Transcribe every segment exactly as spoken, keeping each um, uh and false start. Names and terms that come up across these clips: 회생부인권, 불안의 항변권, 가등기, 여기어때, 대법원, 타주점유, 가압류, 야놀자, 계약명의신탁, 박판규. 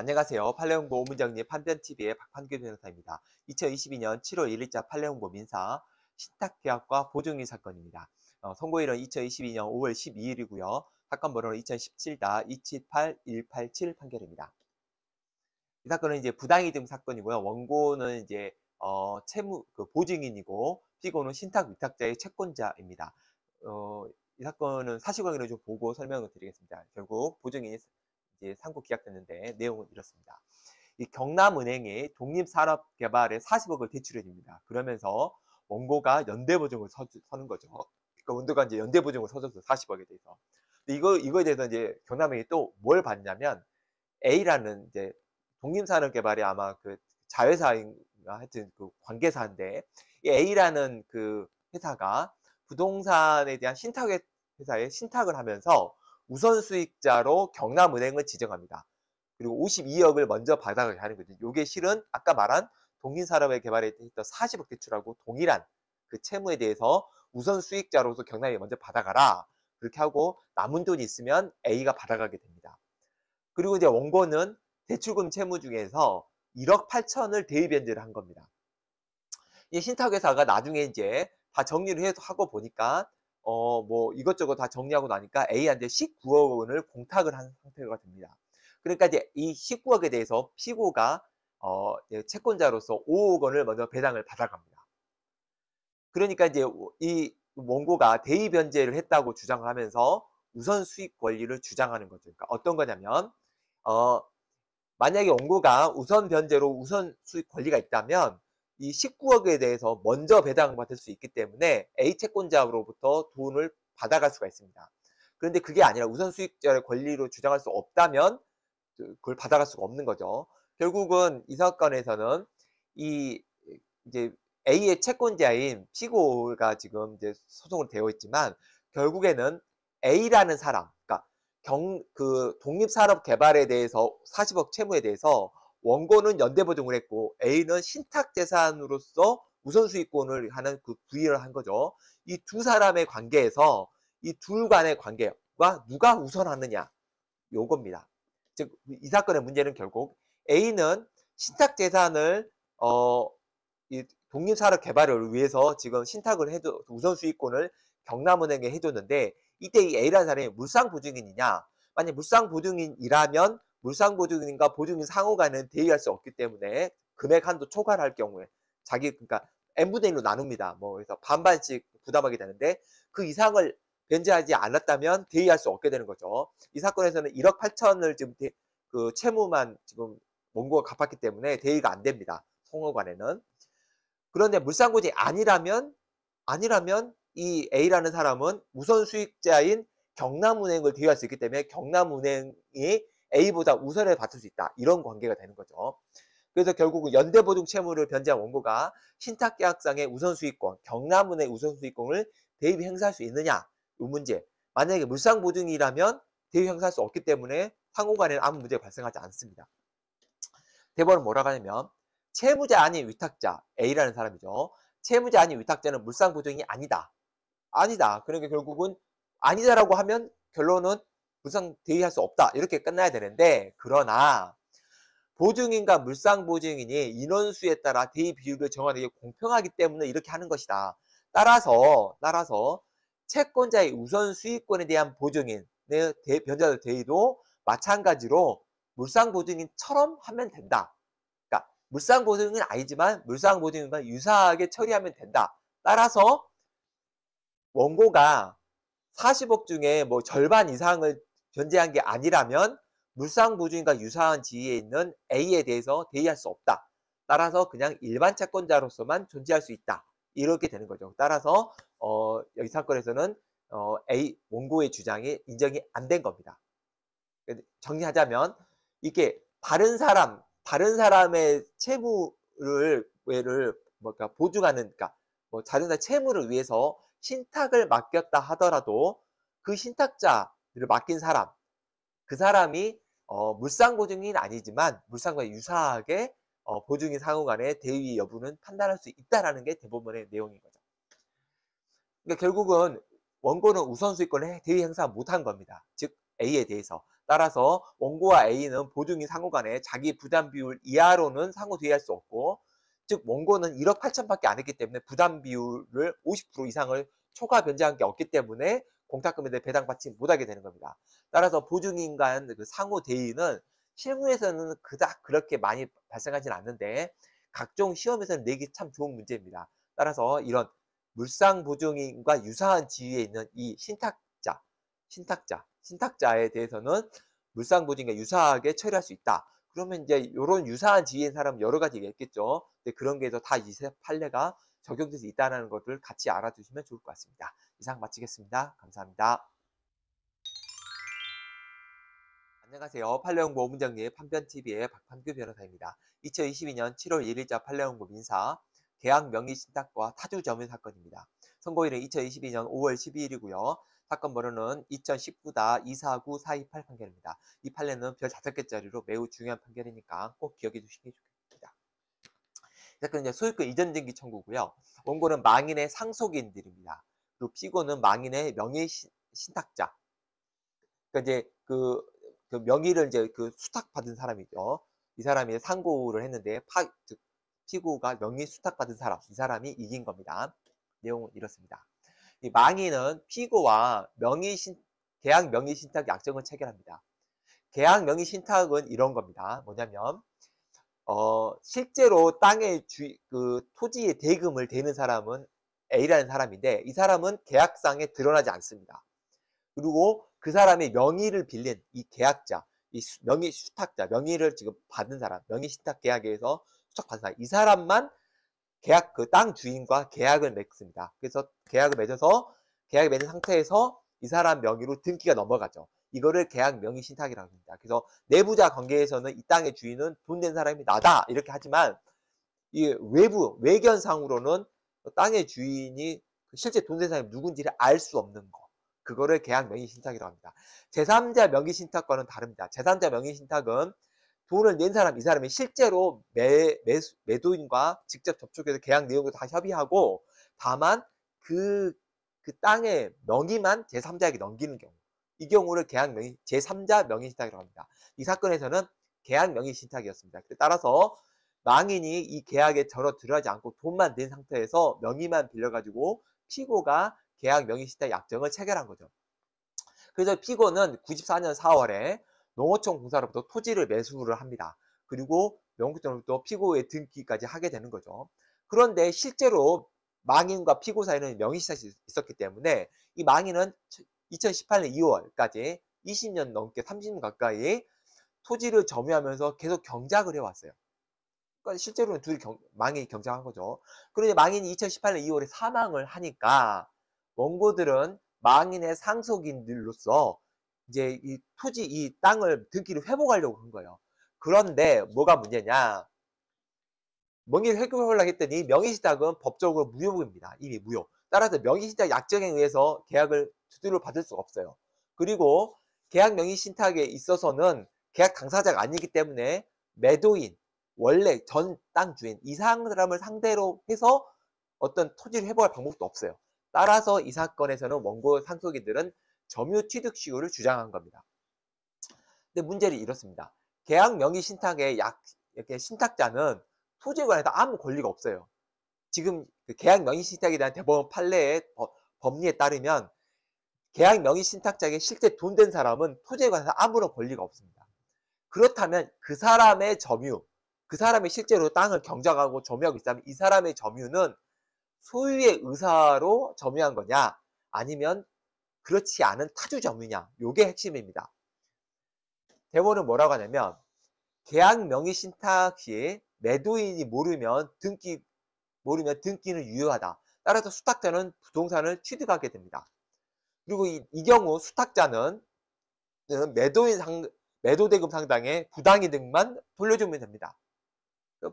안녕하세요. 판례연구 오문정리 판변티비의 박판규 변호사입니다. 이천이십이 년 칠월 일일자 판례연구 민사 신탁계약과 보증인 사건입니다. 어, 선고일은 이천이십이 년 오월 십이일이고요. 사건 번호는 이천십칠 다 이칠팔 일팔칠 판결입니다. 이 사건은 이제 부당이득 사건이고요. 원고는 이제 어, 채무 그 보증인이고 피고는 신탁 위탁자의 채권자입니다. 어, 이 사건은 사실관계를 좀 보고 설명을 드리겠습니다. 결국 보증인이 이제 상고 기각됐는데 내용은 이렇습니다. 이 경남은행이 독립산업개발에 사십억을 대출해 줍니다. 그러면서 원고가 연대보증을 서, 서는 거죠. 그러니까 원고가 이제 연대보증을 서줬어요. 사십억에 대해서. 근데 이거 이거에 대해서 이제 경남은행이 또 뭘 받냐면 A라는 이제 독립산업개발이 아마 그 자회사인가 하여튼 그 관계사인데 이 A라는 그 회사가 부동산에 대한 신탁 회사에 신탁을 하면서 우선 수익자로 경남은행을 지정합니다. 그리고 오십이억을 먼저 받아가게 하는 거죠. 이게 실은 아까 말한 독립산업의 개발에 있던 사십억 대출하고 동일한 그 채무에 대해서 우선 수익자로서 경남이 먼저 받아가라. 그렇게 하고 남은 돈이 있으면 A가 받아가게 됩니다. 그리고 이제 원고는 대출금 채무 중에서 일억 팔천을 대위변제를 한 겁니다. 이 신탁회사가 나중에 이제 다 정리를 해서 하고 보니까 어, 뭐, 이것저것 다 정리하고 나니까 A한테 십구억 원을 공탁을 한 상태가 됩니다. 그러니까 이제 이 십구억에 대해서 피고가, 어, 채권자로서 오억 원을 먼저 배당을 받아갑니다. 그러니까 이제 이 원고가 대위변제를 했다고 주장을 하면서 우선 수익 권리를 주장하는 거죠. 그러니까 어떤 거냐면, 어, 만약에 원고가 우선 변제로 우선 수익 권리가 있다면, 이 십구억에 대해서 먼저 배당받을 수 있기 때문에 A 채권자로부터 돈을 받아갈 수가 있습니다. 그런데 그게 아니라 우선 수익자의 권리로 주장할 수 없다면 그걸 받아갈 수가 없는 거죠. 결국은 이 사건에서는 이 이제 A의 채권자인 피고가 지금 이제 소송을 되어 있지만 결국에는 A라는 사람, 그러니까 경, 그 독립산업 개발에 대해서 사십억 채무에 대해서 원고는 연대보증을 했고 A는 신탁재산으로서 우선수익권을 하는 그 부의를 한 거죠. 이 두 사람의 관계에서 이 둘 간의 관계가 누가 우선하느냐 요겁니다. 즉 이 사건의 문제는 결국 A는 신탁재산을 어, 이 독립산업 개발을 위해서 지금 신탁을 해도 우선수익권을 경남은행에 해줬는데 이때 이 A라는 사람이 물상보증인이냐 만약 물상보증인이라면 물상보증인과 보증인 상호 간은 대의할 수 없기 때문에 금액 한도 초과를 할 경우에 자기 그러니까 엔 분의 일로 나눕니다. 뭐 그래서 반반씩 부담하게 되는데 그 이상을 변제하지 않았다면 대의할 수 없게 되는 거죠. 이 사건에서는 일억 팔천을 지금 대, 그 채무만 지금 원고가 갚았기 때문에 대의가 안 됩니다. 상호 간에는. 그런데 물상보증이 아니라면 아니라면 이 A라는 사람은 우선 수익자인 경남은행을 대의할 수 있기 때문에 경남은행이 A보다 우선을 받을 수 있다. 이런 관계가 되는 거죠. 그래서 결국은 연대보증 채무를 변제한 원고가 신탁계약상의 우선수익권, 경남은행 우선수익권을 대입 행사할 수 있느냐, 이 문제. 만약에 물상보증이라면 대입 행사할 수 없기 때문에 상호간에는 아무 문제가 발생하지 않습니다. 대법원은 뭐라고 하냐면 채무자 아닌 위탁자, A라는 사람이죠. 채무자 아닌 위탁자는 물상보증이 아니다. 아니다. 그러니까 결국은 아니다라고 하면 결론은 물상 대의할 수 없다 이렇게 끝나야 되는데 그러나 보증인과 물상보증인이 인원수에 따라 대의 비율을 정하는 게 공평하기 때문에 이렇게 하는 것이다. 따라서 따라서 채권자의 우선 수익권에 대한 보증인의 변제자 대의도 마찬가지로 물상보증인처럼 하면 된다. 그러니까 물상보증인은 아니지만 물상보증인과 유사하게 처리하면 된다. 따라서 원고가 사십억 중에 뭐 절반 이상을 변제한 게 아니라면 물상보증인과 유사한 지위에 있는 A에 대해서 대의할 수 없다. 따라서 그냥 일반 채권자로서만 존재할 수 있다. 이렇게 되는 거죠. 따라서 어, 여기 사건에서는 어, A 원고의 주장이 인정이 안 된 겁니다. 정리하자면 이게 다른 사람, 다른 사람의 채무를 외를 뭐까 보증하는 그러니까 뭐 다른 사람의 채무를 위해서 신탁을 맡겼다 하더라도 그 신탁자를 맡긴 사람, 그 사람이 어, 물상보증인 아니지만 물상과 유사하게 어, 보증인 상호 간의 대위 여부는 판단할 수 있다는 게 대법원의 내용인 거죠. 그러니까 결국은 원고는 우선수익권을 대위 행사 못한 겁니다. 즉 A에 대해서. 따라서 원고와 A는 보증인 상호간에 자기 부담 비율 이하로는 상호 대의할 수 없고, 즉 원고는 일억 팔천밖에 안 했기 때문에 부담 비율을 오십 퍼센트 이상을 초과 변제한 게 없기 때문에 공탁금에 대해 배당받지 못하게 되는 겁니다. 따라서 보증인 간 그 상호 대의는 실무에서는 그닥 그렇게 많이 발생하지는 않는데 각종 시험에서는 내기 참 좋은 문제입니다. 따라서 이런 물상 보증인과 유사한 지위에 있는 이 신탁자, 신탁자, 신탁자에 대해서는 물상 보증인과 유사하게 처리할 수 있다. 그러면 이제 이런 유사한 지위인 사람 여러 가지 있겠죠. 근데 그런 게 다 이 판례가 적용될 수 있다는 것을 같이 알아두시면 좋을 것 같습니다. 이상 마치겠습니다. 감사합니다. 안녕하세요. 판례연구 오문정리의 판변티비의 박판규 변호사입니다. 이천이십이년 칠월 일일자 판례연구 민사 계약 명의 신탁과 타주 점유 사건입니다. 선고일은 이천이십이년 오월 십이일이고요. 사건 번호는 이천십구 다 이사구 사이팔 판결입니다. 이 판례는 별 다섯 개짜리로 매우 중요한 판결이니까 꼭 기억해 주시기 좋겠습니다. 이 사건은 소유권 이전 등기 청구고요. 원고는 망인의 상속인들입니다. 그리고 피고는 망인의 명의 신탁자. 그러니까 이제 그, 그 명의를 이제 그 수탁받은 사람이죠. 이 사람이 상고를 했는데 파, 즉 피고가 명의 수탁받은 사람, 이 사람이 이긴 겁니다. 내용은 이렇습니다. 이 망인은 피고와 명의 신, 계약 명의 신탁 약정을 체결합니다. 계약 명의 신탁은 이런 겁니다. 뭐냐면, 어, 실제로 땅의 주, 그, 토지의 대금을 대는 사람은 A라는 사람인데, 이 사람은 계약상에 드러나지 않습니다. 그리고 그 사람의 명의를 빌린 이 계약자, 이 수, 명의 수탁자, 명의를 지금 받은 사람, 명의 신탁 계약에서 수탁받은 사람, 이 사람만 계약, 그 땅 주인과 계약을 맺습니다. 그래서 계약을 맺어서, 계약을 맺은 상태에서 이 사람 명의로 등기가 넘어가죠. 이거를 계약 명의 신탁이라고 합니다. 그래서 내부자 관계에서는 이 땅의 주인은 돈 낸 사람이 나다! 이렇게 하지만, 이 외부, 외견상으로는 땅의 주인이 실제 돈 낸 사람이 누군지를 알 수 없는 거. 그거를 계약 명의 신탁이라고 합니다. 제삼자 명의 신탁과는 다릅니다. 제삼자 명의 신탁은 돈을 낸 사람, 이 사람이 실제로 매, 매, 매도인과 직접 접촉해서 계약 내용을 다 협의하고, 다만 그, 그 땅의 명의만 제삼자에게 넘기는 경우. 이 경우를 계약 명의, 제삼자 명의신탁이라고 합니다. 이 사건에서는 계약 명의신탁이었습니다. 따라서 망인이 이 계약에 전혀 들어가지 않고 돈만 낸 상태에서 명의만 빌려가지고 피고가 계약 명의신탁 약정을 체결한 거죠. 그래서 피고는 구십사년 사월에 농어촌 공사로부터 토지를 매수를 합니다. 그리고 농어촌으로부터 피고의 등기까지 하게 되는 거죠. 그런데 실제로 망인과 피고 사이에는 명의신탁이 있었기 때문에 이 망인은 이천십팔년 이월까지 이십년 넘게 삼십년 가까이 토지를 점유하면서 계속 경작을 해왔어요. 그러니까 실제로는 둘이 경, 망인이 경작한 거죠. 그런데 망인이 이천십팔년 이월에 사망을 하니까 원고들은 망인의 상속인들로서 이제 이 토지, 이 땅을 등기를 회복하려고 한 거예요. 그런데 뭐가 문제냐? 명의를 회복하려고 했더니 명의신탁은 법적으로 무효입니다. 이미 무효. 따라서 명의신탁 약정에 의해서 계약을 두드려 받을 수가 없어요. 그리고 계약 명의신탁에 있어서는 계약 당사자가 아니기 때문에 매도인, 원래 전 땅 주인 이 사람을 상대로 해서 어떤 토지를 회복할 방법도 없어요. 따라서 이 사건에서는 원고 상속인들은 점유 취득 시효를 주장한 겁니다. 근데 문제는 이렇습니다. 계약 명의신탁의 약 이렇게 신탁자는 토지에 관해서 아무 권리가 없어요. 지금 계약 명의신탁에 대한 대법원 판례의 법리에 따르면 계약 명의신탁자에게 실제 돈 된 사람은 토지에 관해서 아무런 권리가 없습니다. 그렇다면 그 사람의 점유, 그 사람이 실제로 땅을 경작하고 점유하고 있다면 이 사람의 점유는 소유의 의사로 점유한 거냐, 아니면 그렇지 않은 타주 점유냐, 요게 핵심입니다. 대법원은 뭐라고 하냐면 계약 명의신탁 시에 매도인이 모르면 등기, 모르면 등기는 유효하다. 따라서 수탁자는 부동산을 취득하게 됩니다. 그리고 이, 이 경우 수탁자는 매도인 상, 매도대금 상당의 부당이득만 돌려주면 됩니다.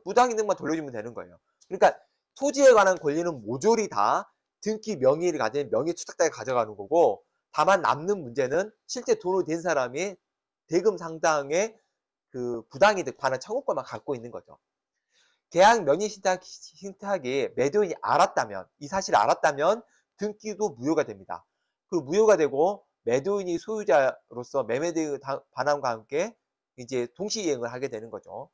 부당이득만 돌려주면 되는 거예요. 그러니까 토지에 관한 권리는 모조리 다 등기 명의를 가진 명의 수탁자가 가져가는 거고, 다만 남는 문제는 실제 돈을 댄 사람이 대금 상당의 그 부당이득 반환 청구권만 갖고 있는 거죠. 계약 명의 신탁, 신탁이 매도인이 알았다면, 이 사실을 알았다면 등기도 무효가 됩니다. 그 무효가 되고 매도인이 소유자로서 매매대의 반환과 함께 이제 동시이행을 하게 되는 거죠.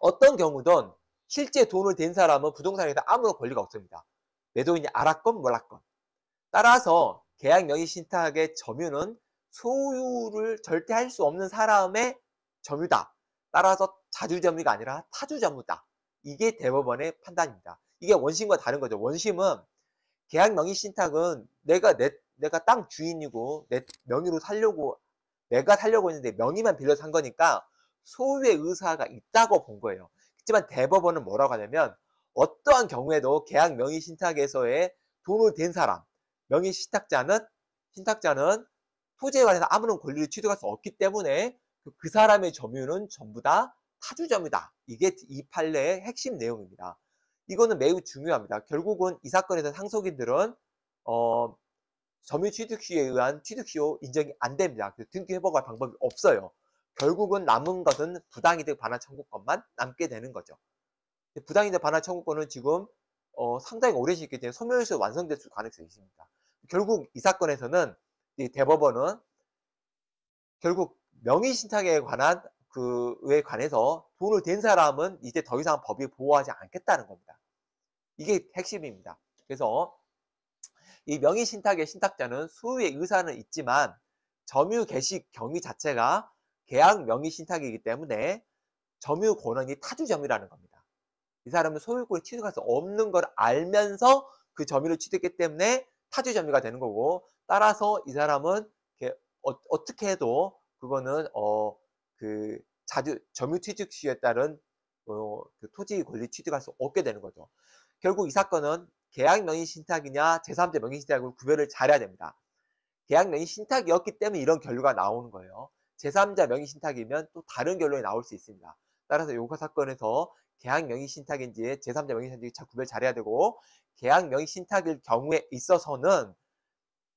어떤 경우든 실제 돈을 댄 사람은 부동산에서 아무런 권리가 없습니다. 매도인이 알았건 몰랐건. 따라서 계약명의 신탁의 점유는 소유를 절대 할 수 없는 사람의 점유다. 따라서 자주점유가 아니라 타주점유다. 이게 대법원의 판단입니다. 이게 원심과 다른 거죠. 원심은 계약 명의 신탁은 내가 내, 내가 땅 주인이고 내 명의로 살려고 내가 살려고 했는데 명의만 빌려서 산 거니까 소유의 의사가 있다고 본 거예요. 하지만 대법원은 뭐라고 하냐면 어떠한 경우에도 계약 명의 신탁에서의 돈을 댄 사람, 명의 신탁자는 신탁자는 토지에 관해서 아무런 권리를 취득할 수 없기 때문에 그 사람의 점유는 전부 다 타주점유다. 이게 이 판례의 핵심 내용입니다. 이거는 매우 중요합니다. 결국은 이 사건에서 상속인들은 어, 점유 취득 시효에 의한 취득 시효 인정이 안 됩니다. 등기 회복할 방법이 없어요. 결국은 남은 것은 부당이득 반환 청구권만 남게 되는 거죠. 부당이득 반환 청구권은 지금 어, 상당히 오래 시기 때문에 소멸시효 완성될 가능성이 있습니다. 결국 이 사건에서는 이 대법원은 결국 명의 신탁에 관한 그에 관해서 돈을 댄 사람은 이제 더 이상 법이 보호하지 않겠다는 겁니다. 이게 핵심입니다. 그래서 이 명의 신탁의 신탁자는 소유의 의사는 있지만 점유 개시 경위 자체가 계약 명의 신탁이기 때문에 점유 권한이 타주점유라는 겁니다. 이 사람은 소유권을 취득할 수 없는 걸 알면서 그 점유를 취득했기 때문에 타주점유가 되는 거고, 따라서 이 사람은 어, 어떻게 해도 그거는 어, 그 자주 점유 취득 시에 따른 어, 그 토지 권리 취득할 수 없게 되는 거죠. 결국 이 사건은 계약 명의 신탁이냐 제삼자 명의 신탁을 구별을 잘해야 됩니다. 계약 명의 신탁이었기 때문에 이런 결과가 나오는 거예요. 제삼자 명의 신탁이면 또 다른 결론이 나올 수 있습니다. 따라서 요거 사건에서 계약 명의 신탁인지 제삼자 명의 신탁인지 잘 구별 잘해야 되고, 계약 명의 신탁일 경우에 있어서는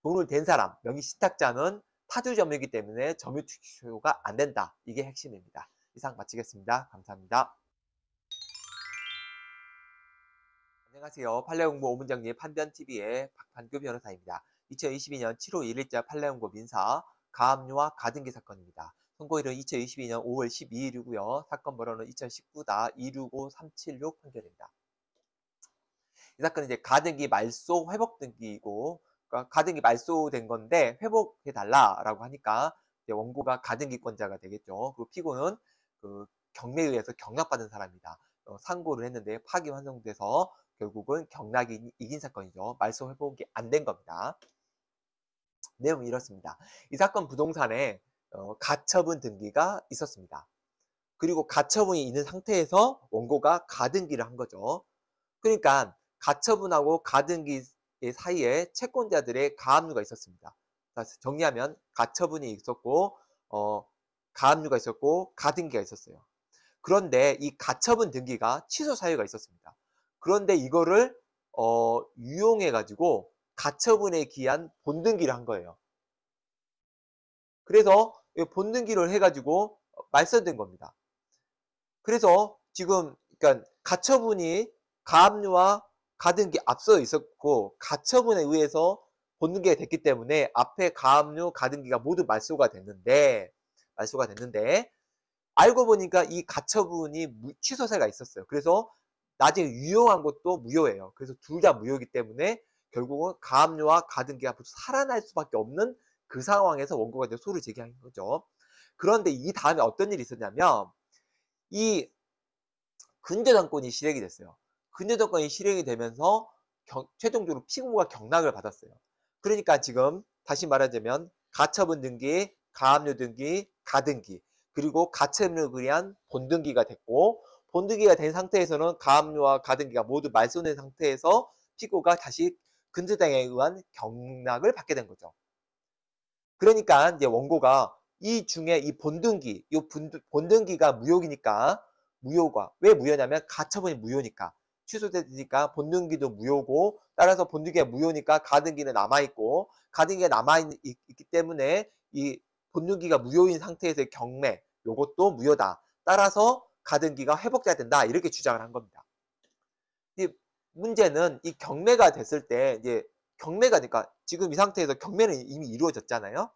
돈을 댄 사람, 명의 신탁자는 타주점유이기 때문에 점유 취득시효가 안 된다. 이게 핵심입니다. 이상 마치겠습니다. 감사합니다. 안녕하세요. 판례연구 오문정리 판변티비의 박판규 변호사입니다. 이천이십이년 칠월 일일자 판례연구 민사 가압류와 가등기 사건입니다. 선고일은 이천이십이년 오월 십이일이고요. 사건 번호는 이천십구 다 이백육십오 삼백칠십육 판결입니다. 이 사건은 이제 가등기 말소 회복 등기이고, 가등기 말소된 건데 회복해달라라고 하니까 원고가 가등기권자가 되겠죠. 그리고 피고는 그 경매에 의해서 경락받은 사람이다. 어, 상고를 했는데 파기 환송돼서 결국은 경락이 이긴 사건이죠. 말소 회복이 안 된 겁니다. 내용이 이렇습니다. 이 사건 부동산에 어, 가처분 등기가 있었습니다. 그리고 가처분이 있는 상태에서 원고가 가등기를 한 거죠. 그러니까 가처분하고 가등기 사이에 채권자들의 가압류가 있었습니다. 정리하면 가처분이 있었고 어, 가압류가 있었고 가등기가 있었어요. 그런데 이 가처분 등기가 취소 사유가 있었습니다. 그런데 이거를 어, 유용해 가지고 가처분에 기한 본등기를 한 거예요. 그래서 본등기를 해 가지고 말소된 겁니다. 그래서 지금 그러니까 가처분이 가압류와 가등기 앞서 있었고 가처분에 의해서 본등기가 됐기 때문에 앞에 가압류, 가등기가 모두 말소가 됐는데 말소가 됐는데 알고 보니까 이 가처분이 취소세가 있었어요. 그래서 나중에 유효한 것도 무효예요. 그래서 둘 다 무효이기 때문에 결국은 가압류와 가등기가 살아날 수밖에 없는 그 상황에서 원고가 이제 소를 제기한 거죠. 그런데 이 다음에 어떤 일이 있었냐면 이 근저당권이 실행이 됐어요. 근저당권이 실행이 되면서 경, 최종적으로 피고가 경락을 받았어요. 그러니까 지금 다시 말하자면 가처분 등기, 가압류 등기, 가등기, 그리고 가처분을 의한 본등기가 됐고, 본등기가 된 상태에서는 가압류와 가등기가 모두 말소된 상태에서 피고가 다시 근저당에 의한 경락을 받게 된 거죠. 그러니까 이제 원고가 이 중에 이 본등기, 이 본등기가 무효이니까 무효가 왜 무효냐면 가처분이 무효니까. 취소됐으니까 본등기도 무효고, 따라서 본등기가 무효니까 가등기는 남아있고, 가등기가 남아있기 때문에 이 본등기가 무효인 상태에서의 경매, 요것도 무효다. 따라서 가등기가 회복돼야 된다. 이렇게 주장을 한 겁니다. 문제는 이 경매가 됐을 때 이제 경매가 되니까 지금 이 상태에서 경매는 이미 이루어졌잖아요.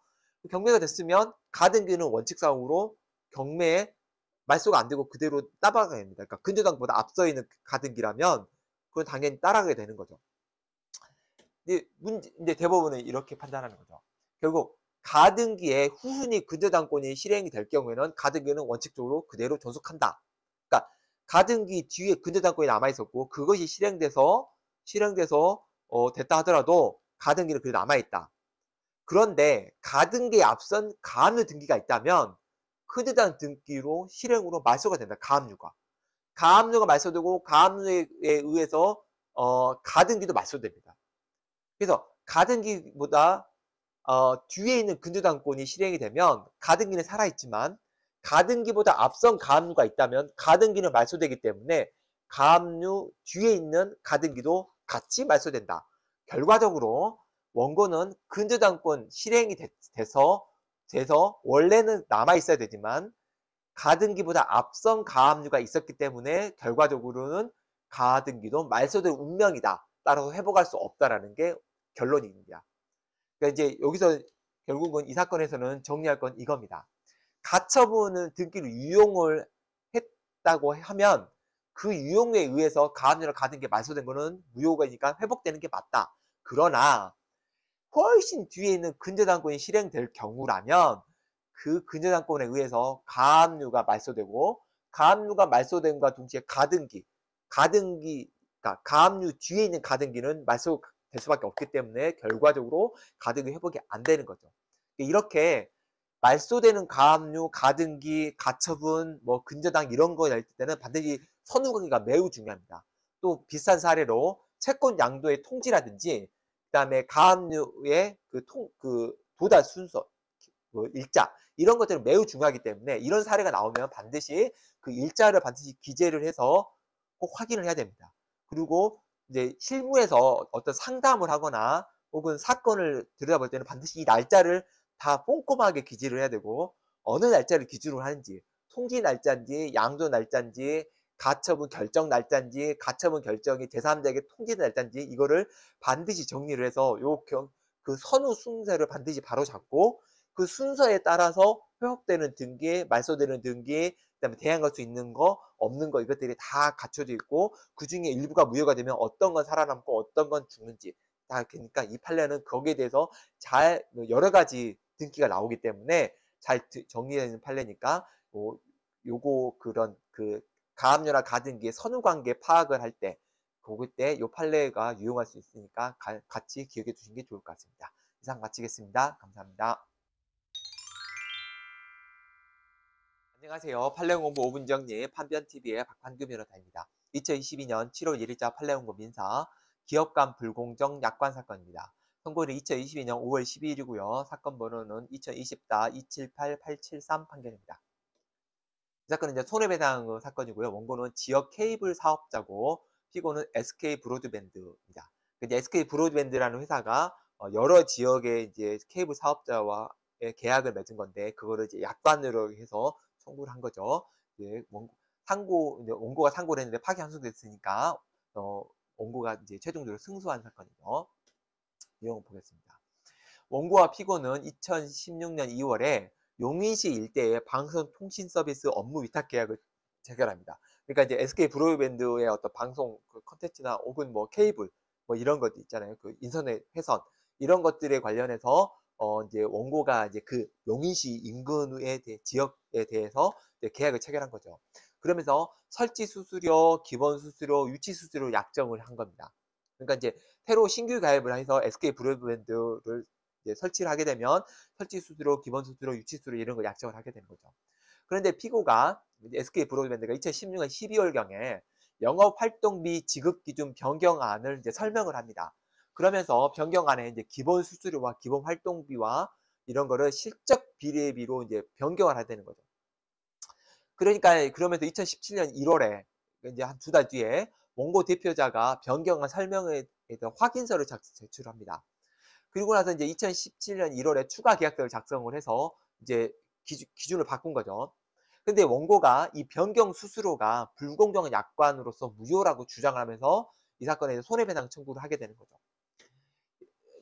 경매가 됐으면 가등기는 원칙상으로 경매에 말소가 안 되고 그대로 따라가야 됩니다. 그러니까 근저당보다 앞서 있는 가등기라면 그건 당연히 따라가게 되는 거죠. 근데, 문제, 근데 대법원은 이렇게 판단하는 거죠. 결국 가등기에 후순위 근저당권이 실행이 될 경우에는 가등기는 원칙적으로 그대로 존속한다. 그러니까 가등기 뒤에 근저당권이 남아 있었고 그것이 실행돼서 실행돼서 어, 됐다 하더라도 가등기는 그대로 남아 있다. 그런데 가등기에 앞선 가압류 등기가 있다면 근저당 등기로 실행으로 말소가 된다. 가압류가 가압류가 말소되고 가압류에 의해서 어, 가등기도 말소됩니다. 그래서 가등기보다 어, 뒤에 있는 근저당권이 실행이 되면 가등기는 살아있지만 가등기보다 앞선 가압류가 있다면 가등기는 말소되기 때문에 가압류 뒤에 있는 가등기도 같이 말소된다. 결과적으로 원고는 근저당권 실행이 되, 돼서 돼서 원래는 남아 있어야 되지만 가등기보다 앞선 가압류가 있었기 때문에 결과적으로는 가등기도 말소될 운명이다. 따라서 회복할 수 없다라는 게 결론입니다. 그러니까 이제 여기서 결국은 이 사건에서는 정리할 건 이겁니다. 가처분은 등기를 유용을 했다고 하면 그 유용에 의해서 가압류를 가등기에 말소된 거는 무효니까 회복되는 게 맞다. 그러나 훨씬 뒤에 있는 근저당권이 실행될 경우라면 그 근저당권에 의해서 가압류가 말소되고 가압류가 말소됨과 동시에 가등기, 가등기, 그러니까 가압류 뒤에 있는 가등기는 말소될 수밖에 없기 때문에 결과적으로 가등기 회복이 안 되는 거죠. 이렇게 말소되는 가압류, 가등기, 가처분, 뭐 근저당 이런 거 낼 때는 반드시 선후관계가 매우 중요합니다. 또 비슷한 사례로 채권 양도의 통지라든지 그다음에 가압류의 그 통, 그 도달 순서, 그 일자 이런 것들은 매우 중요하기 때문에 이런 사례가 나오면 반드시 그 일자를 반드시 기재를 해서 꼭 확인을 해야 됩니다. 그리고 이제 실무에서 어떤 상담을 하거나 혹은 사건을 들여다볼 때는 반드시 이 날짜를 다 꼼꼼하게 기재를 해야 되고 어느 날짜를 기준으로 하는지 통지 날짜인지 양도 날짜인지 가처분 결정 날짜인지 가처분 결정이 제삼자에게 통지 날짜인지 이거를 반드시 정리를 해서 요 그 선후 순서를 반드시 바로잡고 그 순서에 따라서 회복되는 등기, 말소되는 등기, 그다음에 대항할 수 있는 거, 없는 거 이것들이 다 갖춰져 있고 그중에 일부가 무효가 되면 어떤 건 살아남고 어떤 건 죽는지 다 그러니까 이 판례는 거기에 대해서 잘 여러 가지 등기가 나오기 때문에 잘 정리되는 판례니까 뭐 요거 그런 그 가압류나 가등기의 선후관계 파악을 할 때, 그럴 때 이 판례가 유용할 수 있으니까 가, 같이 기억해 두시는 게 좋을 것 같습니다. 이상 마치겠습니다. 감사합니다. 안녕하세요. 판례공부 오 분 정리 판변티비의 박판규 변호사입니다. 이천이십이년 칠월 일일자 판례공부 민사 기업 간 불공정 약관 사건입니다. 선고일은 이천이십이년 오월 십이일이고요. 사건 번호는 이천이십 다 이칠팔 팔칠삼 판결입니다. 이 사건은 이제 손해배상 사건이고요. 원고는 지역 케이블 사업자고 피고는 에스케이 브로드밴드입니다. 이제 에스케이 브로드밴드라는 회사가 여러 지역의 이제 케이블 사업자와의 계약을 맺은 건데 그거를 이제 약관으로 해서 청구를 한 거죠. 이제 원고, 상고 이제 원고가 상고를 했는데 파기 항소됐으니까 어, 원고가 이제 최종적으로 승소한 사건이죠. 내용을 보겠습니다. 원고와 피고는 이천십육년 이월에 용인시 일대의 방송통신서비스 업무 위탁 계약을 체결합니다. 그러니까 이제 에스케이 브로드밴드의 어떤 방송 컨텐츠나 혹은 뭐 케이블 뭐 이런 것들 있잖아요. 그 인터넷 회선 이런 것들에 관련해서 어 이제 원고가 이제 그 용인시 인근의 대, 지역에 대해서 이제 계약을 체결한 거죠. 그러면서 설치 수수료, 기본 수수료, 유치 수수료 약정을 한 겁니다. 그러니까 이제 새로 신규 가입을 해서 에스케이 브로드밴드를 이제 설치를 하게 되면 설치 수수료, 기본 수수료, 유치 수수료 이런 걸 약정을 하게 되는 거죠. 그런데 피고가 에스케이 브로드밴드가 이천십육년 십이월경에 영업활동비 지급 기준 변경안을 이제 설명을 합니다. 그러면서 변경안에 이제 기본 수수료와 기본 활동비와 이런 거를 실적 비례비로 이제 변경을 하게 되는 거죠. 그러니까 그러면서 이천십칠년 일월에 이제 한 두 달 뒤에 원고 대표자가 변경안 설명에 대한 확인서를 제출합니다. 그리고 나서 이제 이천십칠년 일월에 추가 계약서를 작성을 해서 이제 기준, 기준을 바꾼 거죠. 근데 원고가 이 변경 수수료가 불공정 약관으로서 무효라고 주장을 하면서 이 사건에 손해배상 청구를 하게 되는 거죠.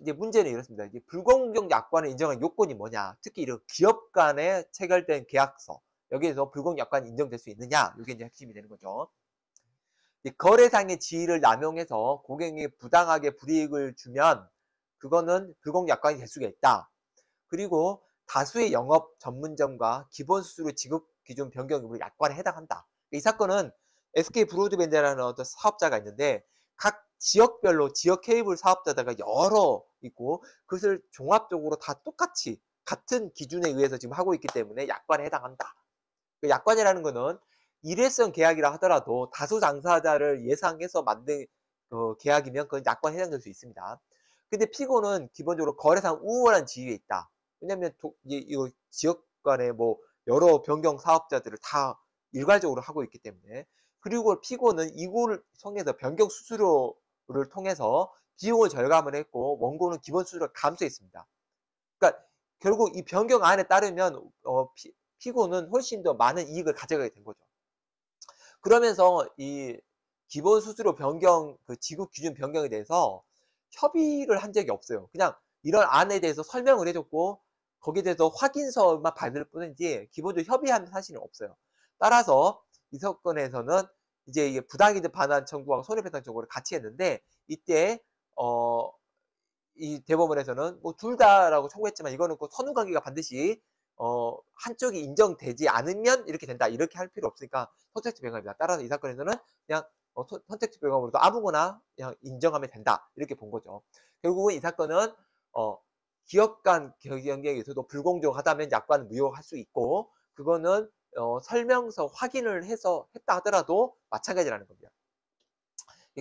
이제 문제는 이렇습니다. 이제 불공정 약관을 인정한 요건이 뭐냐, 특히 이런 기업 간에 체결된 계약서, 여기에서 불공정 약관이 인정될 수 있느냐, 이게 이제 핵심이 되는 거죠. 거래상의 지위를 남용해서 고객에게 부당하게 불이익을 주면 그거는 불공정 약관이 될 수가 있다. 그리고 다수의 영업 전문점과 기본 수수료 지급 기준 변경 여부 약관에 해당한다. 이 사건은 에스케이 브로드밴드라는 어떤 사업자가 있는데 각 지역별로 지역 케이블 사업자가 여러 있고 그것을 종합적으로 다 똑같이 같은 기준에 의해서 지금 하고 있기 때문에 약관에 해당한다. 약관이라는 거는 일회성 계약이라 하더라도 다수 당사자를 예상해서 만든 어, 계약이면 그건 약관에 해당될 수 있습니다. 근데 피고는 기본적으로 거래상 우월한 지위에 있다. 왜냐하면 도, 이, 이 지역 간의 뭐 여러 변경 사업자들을 다 일괄적으로 하고 있기 때문에, 그리고 피고는 이걸 통해서 변경 수수료를 통해서 비용을 절감을 했고 원고는 기본 수수료를 감소했습니다. 그러니까 결국 이 변경 안에 따르면 어, 피, 피고는 훨씬 더 많은 이익을 가져가게 된 거죠. 그러면서 이 기본 수수료 변경, 그 지급 기준 변경에 대해서 협의를 한 적이 없어요. 그냥 이런 안에 대해서 설명을 해줬고 거기에 대해서 확인서만 받을 뿐인지 기본적으로 협의한 사실은 없어요. 따라서 이 사건에서는 이제 이게 부당이득 반환 청구와 손해배상 청구를 같이 했는데 이때 어 이 대법원에서는 뭐 둘 다라고 청구했지만 이거는 그 선후관계가 반드시 어 한쪽이 인정되지 않으면 이렇게 된다, 이렇게 할 필요 없으니까 선택지 변경입니다. 따라서 이 사건에서는 그냥 어, 소, 선택지 변경으로도 아무거나 그냥 인정하면 된다, 이렇게 본 거죠. 결국은 이 사건은 어 기업 간 경쟁에서도 불공정하다면 약관은 무효할 수 있고, 그거는 어, 설명서 확인을 해서 했다 하더라도 마찬가지라는 겁니다.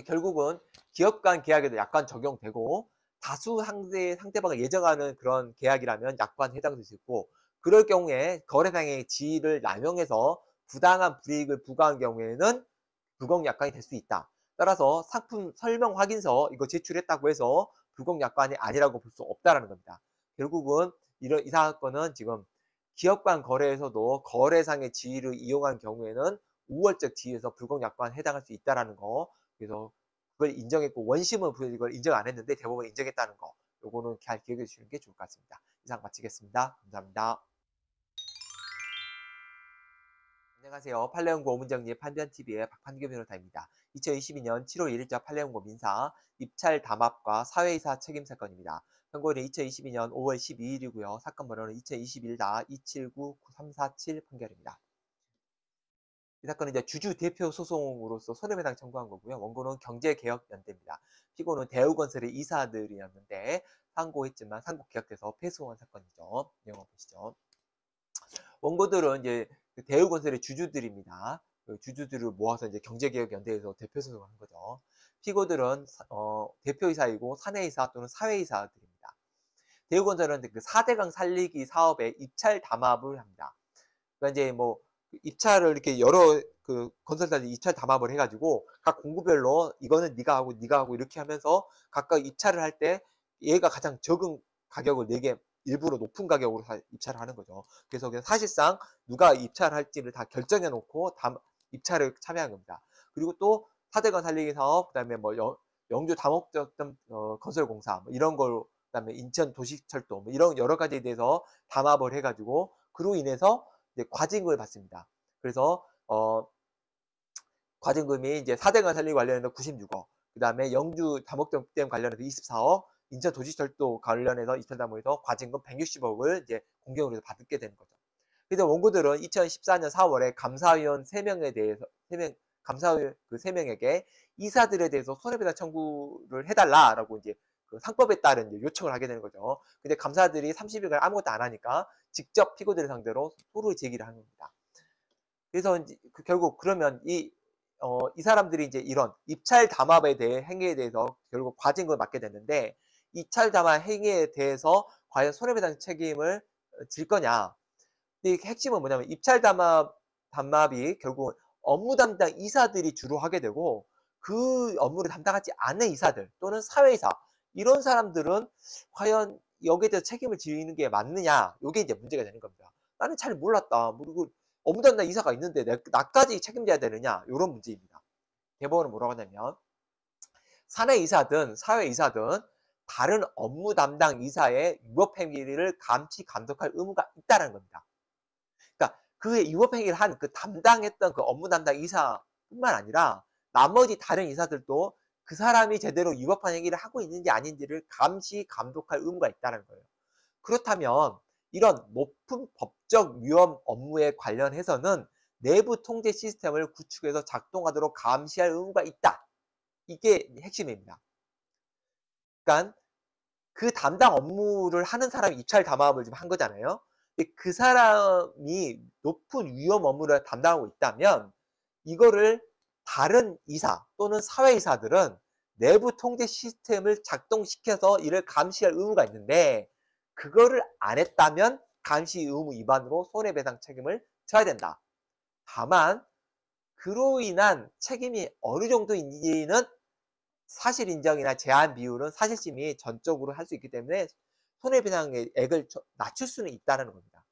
결국은 기업 간 계약에도 약관 적용되고 다수 상대, 상대방을 예정하는 그런 계약이라면 약관 해당될 수 있고, 그럴 경우에 거래상의 지위를 남용해서 부당한 불이익을 부과한 경우에는 불공정 약관이 될 수 있다. 따라서 상품 설명 확인서 이거 제출했다고 해서 불공정 약관이 아니라고 볼 수 없다라는 겁니다. 결국은 이런 이 사건은 지금 기업 간 거래에서도 거래상의 지위를 이용한 경우에는 우월적 지위에서 불공정 약관에 해당할 수 있다라는 거, 그래서 그걸 인정했고 원심은 이걸 인정 안 했는데 대법원이 인정했다는 거, 요거는 잘 기억해 주시는 게 좋을 것 같습니다. 이상 마치겠습니다. 감사합니다. 안녕하세요. 판례연구 오문정리의 판변티비의 박판규 변호사입니다. 이천이십이 년 칠월 일일자 판례연구 민사 입찰 담합과 사회이사 책임 사건입니다. 선고일은 이천이십이 년 오월 십이일이고요. 사건 번호는 이천이십일 다 이칠구 구삼사칠 판결입니다. 이 사건은 이제 주주 대표 소송으로서 손해배상 청구한 거고요. 원고는 경제개혁연대입니다. 피고는 대우건설의 이사들이었는데 상고했지만 상고 기각돼서 패소한 사건이죠. 내용 보시죠. 원고들은 이제 대우건설의 주주들입니다. 주주들을 모아서 이제 경제개혁연대에서 대표 소송을 한 거죠. 피고들은 어, 대표이사이고 사내이사 또는 사회이사들입니다. 대우건설은 그 사대강 살리기 사업에 입찰 담합을 합니다. 그러니까 이제 뭐 입찰을 이렇게 여러 그 건설사들이 입찰 담합을 해가지고 각 공구별로 이거는 네가 하고 네가 하고 이렇게 하면서 각각 입찰을 할 때 얘가 가장 적은 가격을 내게 일부러 높은 가격으로 입찰을 하는 거죠. 그래서 그냥 사실상 누가 입찰할지를 다 결정해 놓고 담, 입찰을 참여한 겁니다. 그리고 또 사대강 살리기 사업, 그다음에 뭐 영, 영주 담합점 어, 건설공사 뭐 이런 걸, 그다음에 인천 도시철도 뭐 이런 여러 가지에 대해서 담합을 해가지고 그로 인해서 이제 과징금을 받습니다. 그래서 어 과징금이 이제 사대강 살리기 관련해서 구십육억, 그다음에 영주 담합댐 관련해서 이십사억, 인천 도시철도 관련해서 이천삼억에서 과징금 백육십억을 이제 공경으로 해서 받게 되는 거죠. 그래서 원고들은 이천십사 년 사월에 감사위원 세 명에 대해서 세 명 감사위원 그 세 명에게 이사들에 대해서 손해배상 청구를 해달라라고 이제 그 상법에 따른 요청을 하게 되는 거죠. 근데 감사들이 삼십일간 아무것도 안 하니까 직접 피고들을 상대로 소를 제기를 하는 겁니다. 그래서 이제 그 결국 그러면 이, 어, 이 사람들이 이제 이런 입찰 담합에 대해 행위에 대해서 결국 과징금을 맞게 되는데, 입찰 담합 행위에 대해서 과연 손해배상 책임을 질 거냐. 근데 핵심은 뭐냐면 입찰 담합, 담합이 결국 업무 담당 이사들이 주로 하게 되고 그 업무를 담당하지 않는 이사들 또는 사회이사 이런 사람들은 과연 여기에 대해서 책임을 지는 게 맞느냐, 이게 이제 문제가 되는 겁니다. 나는 잘 몰랐다. 그리고 업무 담당 이사가 있는데 나까지 책임져야 되느냐, 이런 문제입니다. 대법원은 뭐라고 하냐면 사내 이사든 사회 이사든 다른 업무 담당 이사의 유법행위를 감시, 감독할 의무가 있다는 겁니다. 그러니까 그의 유법행위를 한 그 담당했던 그 업무 담당 이사뿐만 아니라 나머지 다른 이사들도 그 사람이 제대로 위법한 행위를 하고 있는지 아닌지를 감시, 감독할 의무가 있다는 거예요. 그렇다면 이런 높은 법적 위험 업무에 관련해서는 내부 통제 시스템을 구축해서 작동하도록 감시할 의무가 있다. 이게 핵심입니다. 그러니까 그 담당 업무를 하는 사람이 입찰 담합을 지금 한 거잖아요. 근데 그 사람이 높은 위험 업무를 담당하고 있다면 이거를 다른 이사 또는 사회이사들은 내부 통제 시스템을 작동시켜서 이를 감시할 의무가 있는데 그거를 안 했다면 감시 의무 위반으로 손해배상 책임을 져야 된다. 다만 그로 인한 책임이 어느 정도인지는 사실 인정이나 제한 비율은 사실심의 전적으로 할 수 있기 때문에 손해배상액을 낮출 수는 있다는 겁니다.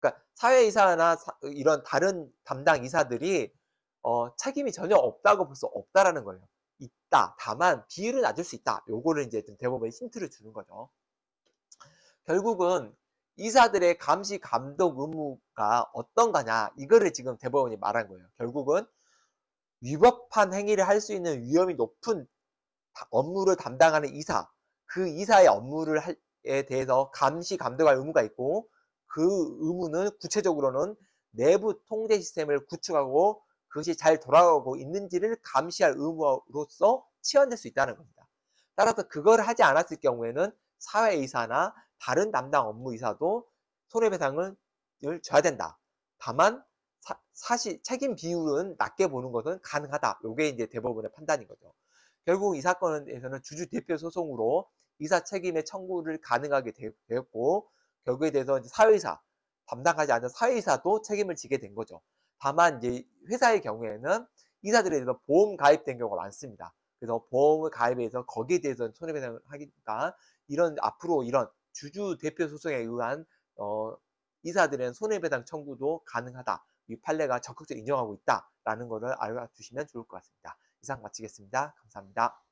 그러니까 사회이사나 이런 다른 담당 이사들이 어, 책임이 전혀 없다고 볼 수 없다라는 거예요. 있다. 다만 비율을 낮출 수 있다. 요거를 이제 대법원이 힌트를 주는 거죠. 결국은 이사들의 감시 감독 의무가 어떤 거냐 이거를 지금 대법원이 말한 거예요. 결국은 위법한 행위를 할 수 있는 위험이 높은 업무를 담당하는 이사, 그 이사의 업무를 에 대해서 감시 감독할 의무가 있고 그 의무는 구체적으로는 내부 통제 시스템을 구축하고 그것이 잘 돌아가고 있는지를 감시할 의무로서 치환될 수 있다는 겁니다. 따라서 그걸 하지 않았을 경우에는 사회이사나 다른 담당 업무이사도 손해배상을 줘야 된다. 다만 사, 사실 책임 비율은 낮게 보는 것은 가능하다. 이게 이제 대법원의 판단인 거죠. 결국 이 사건에서는 주주 대표 소송으로 이사 책임의 청구를 가능하게 되었고 결국에 대해서 이제 사회이사, 담당하지 않은 사회이사도 책임을 지게 된 거죠. 다만 이제 회사의 경우에는 이사들에 대해서 보험 가입된 경우가 많습니다. 그래서 보험을 가입해서 거기에 대해서는 손해배상을 하니까 이런 앞으로 이런 주주 대표 소송에 의한 어, 이사들은 손해배상 청구도 가능하다. 이 판례가 적극적으로 인정하고 있다라는 것을 알아주시면 좋을 것 같습니다. 이상 마치겠습니다. 감사합니다.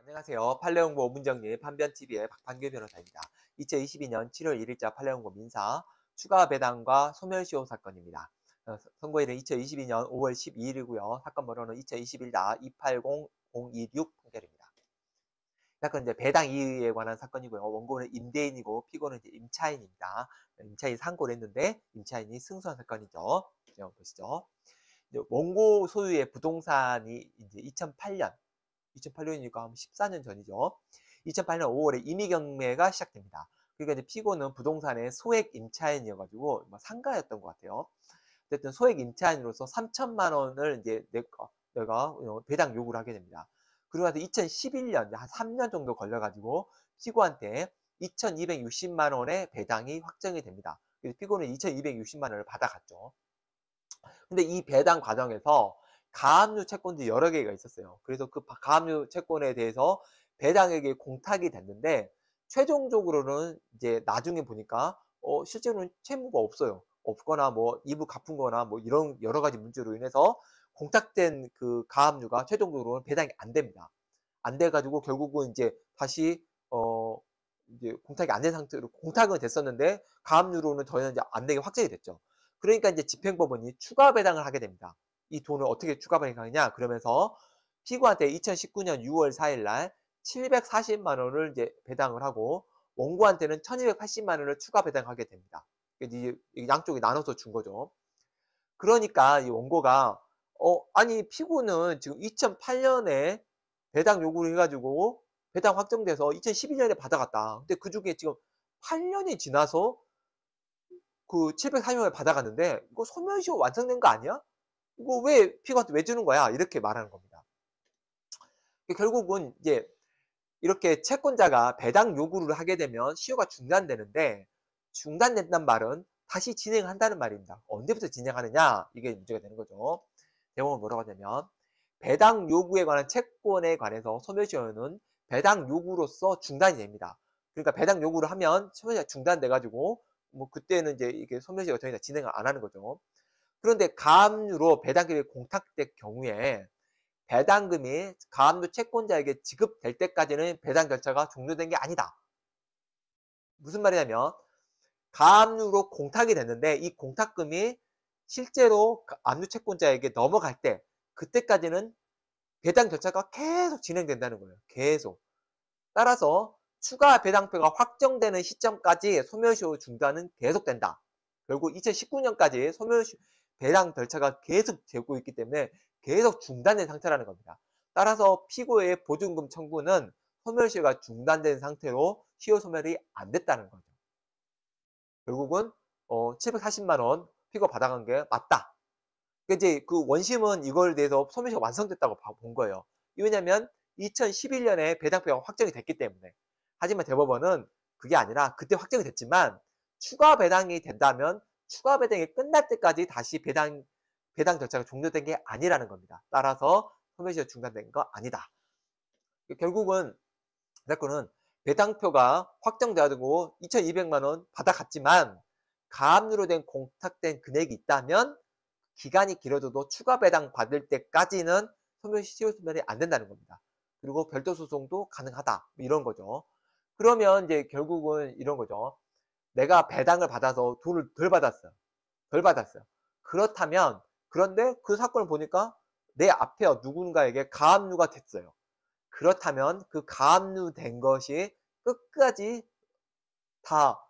안녕하세요. 판례연구 오 분 정리 판변티비의 박판규 변호사입니다. 이천이십이 년 칠월 일일자 판례연구 민사 추가 배당과 소멸시효 사건입니다. 선고일은 이천이십이 년 오월 십이일이고요. 사건 번호는 이천이십일 다 이팔공공이육 판결입니다. 사건 이제 배당 이의에 관한 사건이고요. 원고는 임대인이고 피고는 이제 임차인입니다. 임차인 상고를 했는데 임차인이 승소한 사건이죠. 보시죠. 원고 소유의 부동산이 이제 이천팔 년, 이천팔 년이니까 한 십사 년 전이죠. 이천팔 년 오월에 임의 경매가 시작됩니다. 그러니까 이제 피고는 부동산의 소액 임차인이어가지고 상가였던 것 같아요. 어쨌든 소액 임차인으로서 삼천만 원을 이제 내가 배당 요구를 하게 됩니다. 그리고 나서 이천십일 년, 한 삼 년 정도 걸려가지고 피고한테 이천이백육십만 원의 배당이 확정이 됩니다. 그래서 피고는 이천이백육십만 원을 받아갔죠. 근데 이 배당 과정에서 가압류 채권들이 여러 개가 있었어요. 그래서 그 가압류 채권에 대해서 배당액이 공탁이 됐는데 최종적으로는 이제 나중에 보니까 어, 실제로는 채무가 없어요. 없거나 뭐 이부 갚은 거나 뭐 이런 여러 가지 문제로 인해서 공탁된 그 가압류가 최종적으로는 배당이 안 됩니다. 안 돼가지고 결국은 이제 다시, 어, 이제 공탁이 안 된 상태로, 공탁은 됐었는데 가압류로는 더 이상 이제 안 되게 확정이 됐죠. 그러니까 이제 집행법원이 추가 배당을 하게 됩니다. 이 돈을 어떻게 추가 배당하느냐? 그러면서 피고한테 이천십구 년 유월 사일날 칠백사십만 원을 이제 배당을 하고 원고한테는 천이백팔십만 원을 추가 배당하게 됩니다. 이제 양쪽이 나눠서 준 거죠. 그러니까 이 원고가 어, 아니, 피고는 지금 이천팔 년에 배당 요구를 해가지고 배당 확정돼서 이천십이 년에 받아갔다. 근데 그 중에 지금 팔 년이 지나서 그 칠백사십만 원을 받아갔는데 이거 소멸시효 완성된 거 아니야? 이거 왜 피고한테 왜 주는 거야? 이렇게 말하는 겁니다. 결국은 이제 이렇게 채권자가 배당 요구를 하게 되면 시효가 중단되는데 중단된다는 말은 다시 진행한다는 말입니다. 언제부터 진행하느냐? 이게 문제가 되는 거죠. 내용은 뭐라고 하냐면 배당 요구에 관한 채권에 관해서 소멸시효는 배당 요구로서 중단이 됩니다. 그러니까 배당 요구를 하면 소멸시효가 중단돼가지고 뭐 그때는 이제 이게 소멸시효가 더 이상 진행을 안 하는 거죠. 그런데 가압류로 배당액이 공탁될 경우에 배당금이 가압류 채권자에게 지급될 때까지는 배당 절차가 종료된 게 아니다. 무슨 말이냐면 가압류로 공탁이 됐는데 이 공탁금이 실제로 압류 채권자에게 넘어갈 때 그때까지는 배당 절차가 계속 진행된다는 거예요. 계속. 따라서 추가 배당표가 확정되는 시점까지 소멸시효 중단은 계속된다. 결국 이천십구 년까지 소멸시효 배당 절차가 계속 되고 있기 때문에 계속 중단된 상태라는 겁니다. 따라서 피고의 보증금 청구는 소멸시효가 중단된 상태로 시효 소멸이 안 됐다는 거죠. 결국은 어, 칠백사십만 원 피고 받아간 게 맞다. 그러니까 이제 그 원심은 이걸 대해서 소멸시효가 완성됐다고 본 거예요. 왜냐하면 이천십일 년에 배당표가 확정이 됐기 때문에. 하지만 대법원은 그게 아니라 그때 확정이 됐지만 추가 배당이 된다면 추가 배당이 끝날 때까지 다시 배당 배당 절차가 종료된 게 아니라는 겁니다. 따라서 소멸시효 중단된 거 아니다. 결국은 이 사건은 배당표가 확정되어지고 이천이백만 원 받아갔지만 가압류로 된 공탁된 금액이 있다면 기간이 길어져도 추가 배당 받을 때까지는 소멸시효 소멸이 안 된다는 겁니다. 그리고 별도 소송도 가능하다. 이런 거죠. 그러면 이제 결국은 이런 거죠. 내가 배당을 받아서 돈을 덜 받았어요. 덜 받았어요. 그렇다면 그런데 그 사건을 보니까 내 앞에 누군가에게 가압류가 됐어요. 그렇다면 그 가압류된 것이 끝까지 다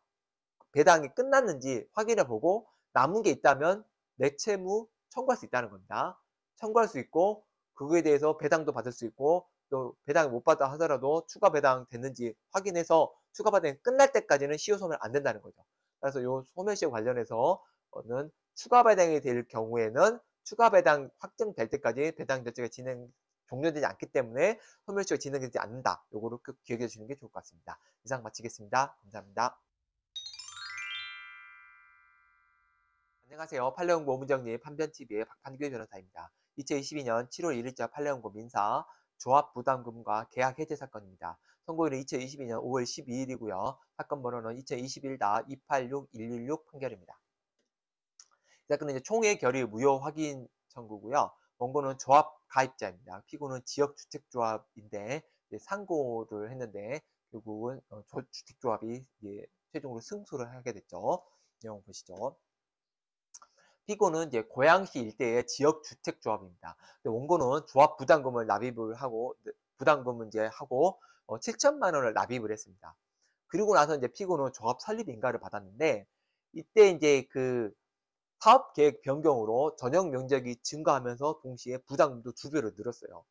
배당이 끝났는지 확인해보고 남은 게 있다면 내 채무 청구할 수 있다는 겁니다. 청구할 수 있고 그거에 대해서 배당도 받을 수 있고 또 배당을 못 받아 하더라도 추가 배당 됐는지 확인해서 추가 배당이 끝날 때까지는 시효 소멸 안 된다는 거죠. 그래서 요 소멸시효 관련해서는 추가 배당이 될 경우에는 추가 배당 확정될 때까지 배당 절차가 진행 종료되지 않기 때문에 소멸시효가 진행되지 않는다. 요거를 기억해 주시는 게 좋을 것 같습니다. 이상 마치겠습니다. 감사합니다. 안녕하세요. 판례연구 오문정리 판변티비의 박판규 변호사입니다. 이천이십이 년 칠월 일 일자 판례연구 민사 조합부담금과 계약 해제 사건입니다. 선고일은 이천이십이 년 오월 십이 일이고요. 사건 번호는 이천이십일 다 이팔육 일일육 판결입니다. 이 사건은 이제 총회 결의 무효 확인 청구고요. 원고는 조합 가입자입니다. 피고는 지역 주택조합인데 상고를 했는데 결국은 주택조합이 이제 최종으로 승소를 하게 됐죠. 내용 보시죠. 피고는 이제 고양시 일대의 지역 주택 조합입니다. 원고는 조합 부담금을 납입을 하고 부담금을 이제 하고 어, 칠천만 원을 납입을 했습니다. 그리고 나서 이제 피고는 조합 설립 인가를 받았는데 이때 이제 그 사업 계획 변경으로 전용 면적이 증가하면서 동시에 부담금도 두 배로 늘었어요.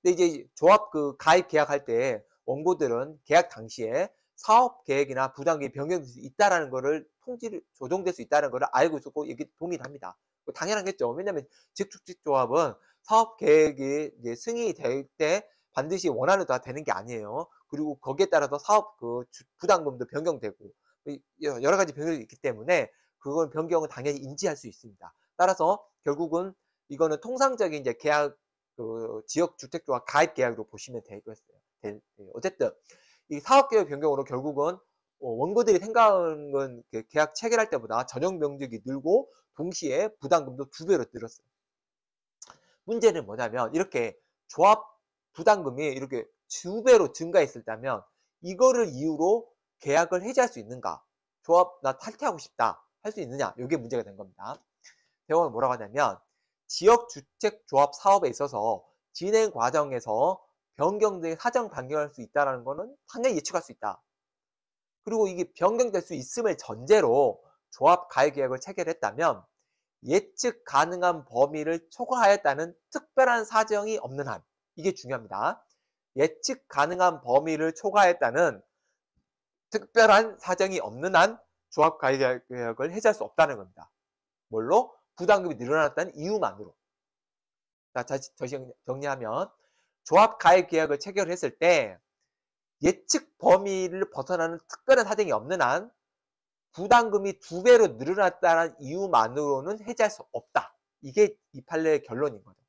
근데 이제 조합 그 가입 계약할 때 원고들은 계약 당시에 사업 계획이나 부담금이 변경될 수 있다라는 거를 통지를 조정될 수 있다는 것을 알고 있었고 이게 동의를 합니다. 당연하겠죠. 왜냐하면 지역주택조합은 사업 계획이 이제 승인될 때 반드시 원안으로 다 되는 게 아니에요. 그리고 거기에 따라서 사업 그 부담금도 변경되고 여러 가지 변경이 있기 때문에 그건 변경은 당연히 인지할 수 있습니다. 따라서 결국은 이거는 통상적인 이제 계약 그 지역주택조합 가입 계약으로 보시면 되겠어요. 어쨌든 이 사업 계획 변경으로 결국은 원고들이 생각하는 건 계약 체결할 때보다 전용 면적이 늘고 동시에 부담금도 두 배로 늘었어요. 문제는 뭐냐면 이렇게 조합 부담금이 이렇게 두 배로 증가했었다면 이거를 이유로 계약을 해지할 수 있는가? 조합 나 탈퇴하고 싶다 할 수 있느냐? 이게 문제가 된 겁니다. 대법원은 뭐라고 하냐면 지역 주택 조합 사업에 있어서 진행 과정에서 변경 등 사정 변경할 수 있다라는 거는 당연히 예측할 수 있다. 그리고 이게 변경될 수 있음을 전제로 조합 가입 계약을 체결했다면 예측 가능한 범위를 초과하였다는 특별한 사정이 없는 한, 이게 중요합니다. 예측 가능한 범위를 초과했다는 특별한 사정이 없는 한 조합 가입 계약을 해제할 수 없다는 겁니다. 뭘로? 부담금이 늘어났다는 이유만으로. 자, 다시 정리하면 조합 가입 계약을 체결했을 때 예측 범위를 벗어나는 특별한 사정이 없는 한 부담금이 두 배로 늘어났다는 이유만으로는 해제할 수 없다. 이게 이 판례의 결론인 거죠.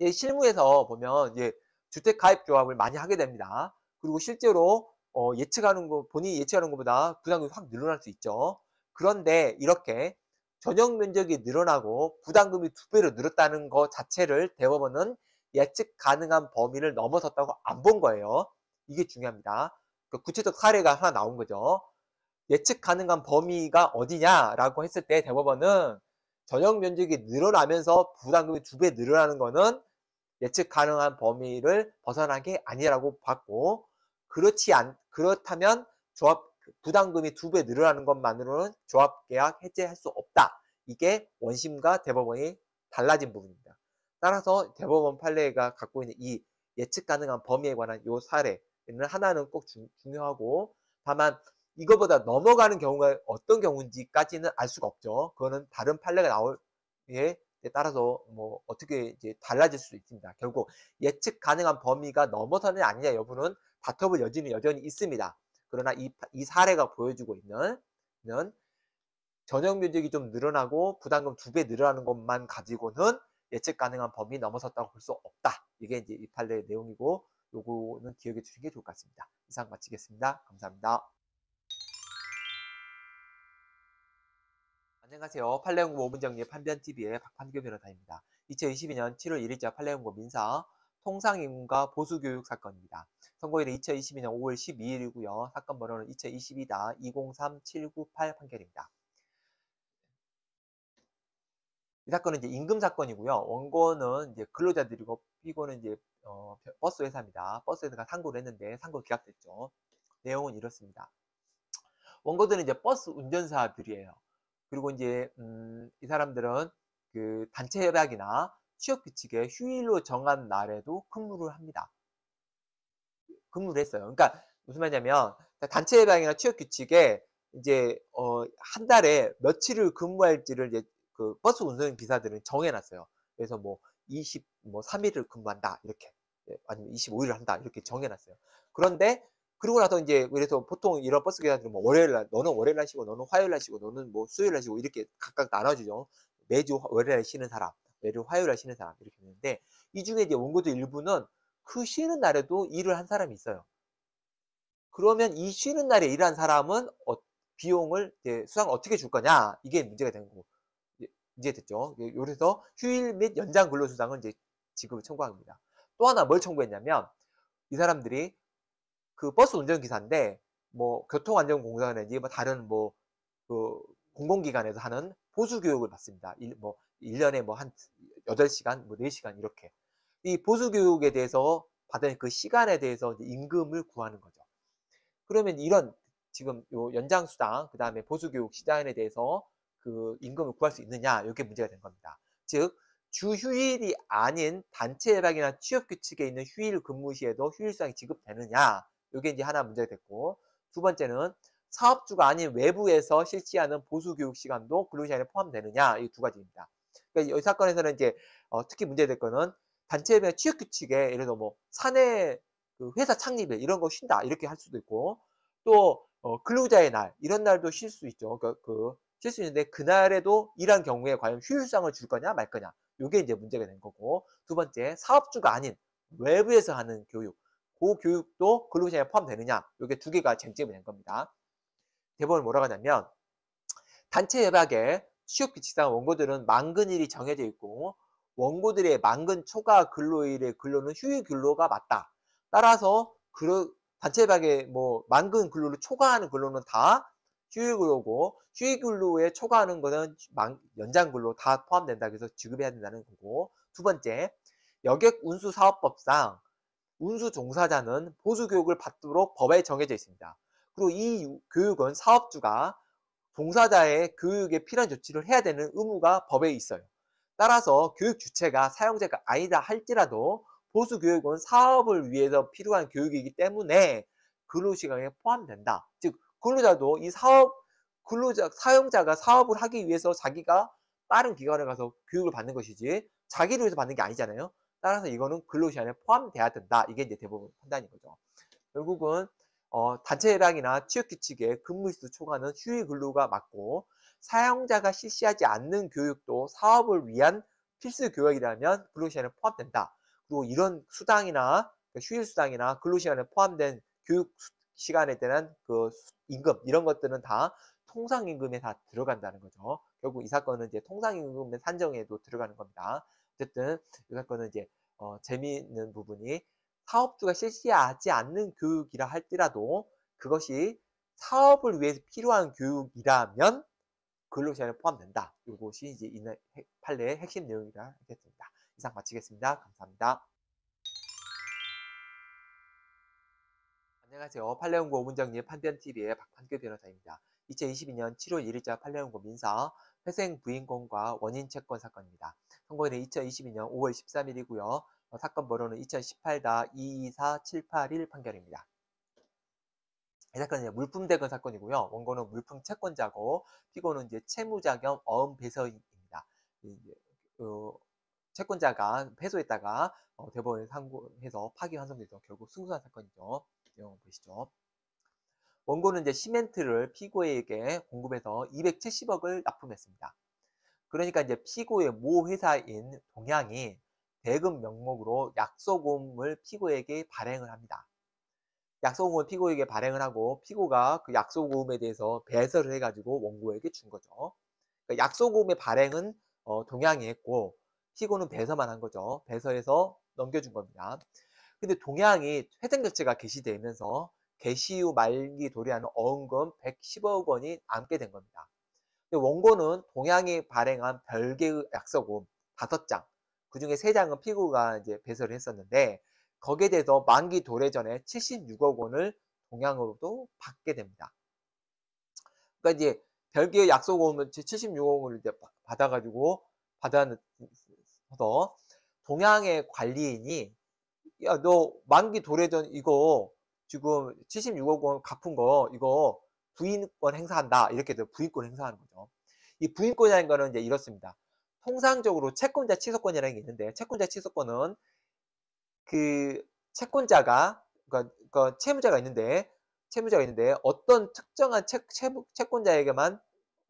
예, 실무에서 보면 예, 주택 가입 조합을 많이 하게 됩니다. 그리고 실제로 어, 예측하는 거 본인이 예측하는 것보다 부담금이 확 늘어날 수 있죠. 그런데 이렇게 전용 면적이 늘어나고 부담금이 두 배로 늘었다는 것 자체를 대법원은 예측 가능한 범위를 넘어섰다고 안 본 거예요. 이게 중요합니다. 그 구체적 사례가 하나 나온 거죠. 예측 가능한 범위가 어디냐라고 했을 때 대법원은 전용 면적이 늘어나면서 부담금이 두 배 늘어나는 거는 예측 가능한 범위를 벗어난 게 아니라고 봤고, 그렇지 않, 그렇다면 조합, 부담금이 두 배 늘어나는 것만으로는 조합계약 해제할 수 없다. 이게 원심과 대법원이 달라진 부분입니다. 따라서 대법원 판례가 갖고 있는 이 예측 가능한 범위에 관한 이 사례는 하나는 꼭 주, 중요하고, 다만 이거보다 넘어가는 경우가 어떤 경우인지까지는 알 수가 없죠. 그거는 다른 판례가 나올 에 따라서 뭐 어떻게 이제 달라질 수도 있습니다. 결국 예측 가능한 범위가 넘어서는 아니냐 여부는 다퉈볼 여지는 여전히 있습니다. 그러나 이, 이 사례가 보여주고 있는 전용 면적이 좀 늘어나고 부담금 두 배 늘어나는 것만 가지고는 예측 가능한 범위 넘어섰다고 볼 수 없다. 이게 이제 이 판례의 내용이고, 요거는 기억해 주시는 게 좋을 것 같습니다. 이상 마치겠습니다. 감사합니다. 안녕하세요. 판례연구 오 분 정리의 판변티비의 박판규 변호사입니다. 이천이십이년 칠월 일일자 판례연구 민사 통상임금과 보수교육 사건입니다. 선고일은 이천이십이년 오월 십이일이고요. 사건 번호는 이천이십이 다 이공삼 칠구팔 판결입니다. 이 사건은 이제 임금 사건이고요. 원고는 이제 근로자들이고 피고는 이제 어, 버스 회사입니다. 버스 회사가 상고를 했는데 상고 기각됐죠. 내용은 이렇습니다. 원고들은 이제 버스 운전사들이에요. 그리고 이제 음, 이 사람들은 그 단체 협약이나 취업 규칙에 휴일로 정한 날에도 근무를 합니다. 근무를 했어요. 그러니까 무슨 말이냐면 단체 협약이나 취업 규칙에 이제 어, 한 달에 며칠을 근무할지를 이제 그 버스 운전 기사들은 정해놨어요. 그래서 뭐 이십, 뭐 삼 일을 근무한다 이렇게, 아니면 이십오 일을 한다 이렇게 정해놨어요. 그런데 그러고 나서 이제, 그래서 보통 이런 버스 기사들은 뭐 월요일날, 너는 월요일날 쉬고, 너는 화요일날 쉬고, 너는 뭐 수요일날 쉬고, 이렇게 각각 나눠주죠. 매주 월요일날 쉬는 사람, 매주 화요일날 쉬는 사람, 이렇게 되는데, 이 중에 이제 원고들 일부는 그 쉬는 날에도 일을 한 사람이 있어요. 그러면 이 쉬는 날에 일한 사람은 어, 비용을, 이제 수당을 어떻게 줄 거냐, 이게 문제가 되는 거고, 이제 됐죠. 그래서 휴일 및 연장 근로수당은 이제 지급을 청구합니다. 또 하나 뭘 청구했냐면, 이 사람들이 그 버스 운전기사인데, 뭐, 교통안전공사라든지, 뭐, 다른 뭐, 그, 공공기관에서 하는 보수교육을 받습니다. 일, 뭐, 일 년에 뭐, 한 여덟 시간, 뭐, 네 시간, 이렇게. 이 보수교육에 대해서 받은 그 시간에 대해서 이제 임금을 구하는 거죠. 그러면 이런, 지금 요 연장수당, 그 다음에 보수교육 시간에 대해서 그 임금을 구할 수 있느냐, 이게 문제가 된 겁니다. 즉, 주 휴일이 아닌 단체 협약이나 취업규칙에 있는 휴일 근무 시에도 휴일수당이 지급되느냐, 이게 이제 하나 문제가 됐고, 두 번째는 사업주가 아닌 외부에서 실시하는 보수교육 시간도 근로시간에 포함되느냐, 이 두 가지입니다. 그러니까 이 사건에서는 이제 어, 특히 문제될 거는 단체협약 취업규칙에 예를 들어 뭐 사내 그 회사 창립에 이런 거 쉰다 이렇게 할 수도 있고, 또 어, 근로자의 날 이런 날도 쉴 수 있죠. 그러니까 그 쉴 수 있는데 그날에도 일한 경우에 과연 휴일수당을 줄 거냐 말 거냐, 이게 이제 문제가 된 거고, 두 번째 사업주가 아닌 외부에서 하는 교육, 그 교육도 근로시간에 포함되느냐, 이게 두 개가 쟁점이 된 겁니다. 대법원은 뭐라고 하냐면, 단체 협약에 취업규칙상 원고들은 만근일이 정해져 있고, 원고들의 만근 초과 근로일의 근로는 휴일 근로가 맞다. 따라서 그 단체 협약에 뭐 만근 근로를 초과하는 근로는 다 휴일 근로고, 휴일 근로에 초과하는 것은 연장 근로 다 포함된다. 그래서 지급해야 된다는 거고, 두 번째 여객 운수 사업법상 운수 종사자는 보수 교육을 받도록 법에 정해져 있습니다. 그리고 이 교육은 사업주가 종사자의 교육에 필요한 조치를 해야 되는 의무가 법에 있어요. 따라서 교육 주체가 사용자가 아니다 할지라도 보수 교육은 사업을 위해서 필요한 교육이기 때문에 근로시간에 포함된다. 즉, 근로자도 이 사업, 근로자, 사용자가 사업을 하기 위해서 자기가 다른 기관에 가서 교육을 받는 것이지 자기를 위해서 받는 게 아니잖아요. 따라서 이거는 근로시간에 포함돼야 된다. 이게 이제 대법원 판단인 거죠. 결국은 어, 단체 협약이나 취업규칙에 근무일수 초과는 휴일 근로가 맞고, 사용자가 실시하지 않는 교육도 사업을 위한 필수 교육이라면 근로시간에 포함된다. 그리고 이런 수당이나 휴일 수당이나 근로시간에 포함된 교육 시간에 대한 그 임금, 이런 것들은 다 통상임금에 다 들어간다는 거죠. 결국 이 사건은 이제 통상임금의 산정에도 들어가는 겁니다. 어쨌든 이 사건은 이제 어, 재미있는 부분이 사업주가 실시하지 않는 교육이라 할지라도 그것이 사업을 위해서 필요한 교육이라면 근로시간에 포함된다. 이것이 이제 이 판례의 핵심 내용이라 하겠습니다. 이상 마치겠습니다. 감사합니다. 안녕하세요. 판례연구 오문정리의 판변티비의 박판규 변호사입니다. 이천이십이년 칠월 일일자 판례연구 민사 회생 부인권과 원인 채권 사건입니다. 선고일은 이천이십이년 오월 십삼일이고요. 어, 사건 번호는 이천십팔 다 이이사칠팔일 판결입니다. 이 사건은 물품 대금 사건이고요. 원고는 물품 채권자고 피고는 이제 채무자 겸 어음 배서인입니다. 이제, 어, 채권자가 패소했다가 어, 대법원에 상고해서 파기환송돼서 결국 승소한 사건이죠. 내용 보시죠. 원고는 이제 시멘트를 피고에게 공급해서 이백칠십억을 납품했습니다. 그러니까 이제 피고의 모 회사인 동양이 대금 명목으로 약소금을 피고에게 발행을 합니다. 약소금을 피고에게 발행을 하고 피고가 그 약소금에 대해서 배설을 해가지고 원고에게 준 거죠. 그러니까 약소금의 발행은 어, 동양이 했고 피고는 배설만 한 거죠. 배설해서 넘겨준 겁니다. 근데 동양이 회생결제가 개시되면서 개시 후 말기 도래하는 어음금 백십억 원이 남게 된 겁니다. 근데 원고는 동양이 발행한 별개의 약소금 다섯 장, 그 중에 세 장은 피고가 이제 배설을 했었는데 거기에 대해서 만기 도래 전에 칠십육억 원을 동양으로도 받게 됩니다. 그러니까 이제 별개의 약소금을 칠십육억 원을 이제 받아가지고 받아서 동양의 관리인이 야, 너 만기 도래전 이거 지금 칠십육억 원 갚은 거 이거 부인권 행사한다. 이렇게 해서 부인권 행사하는 거죠. 이 부인권이라는 거는 이제 이렇습니다. 통상적으로 채권자 취소권이라는 게 있는데 채권자 취소권은 그 채권자가 그러니까, 그러니까 채무자가 있는데 채무자가 있는데 어떤 특정한 채, 채, 채권자에게만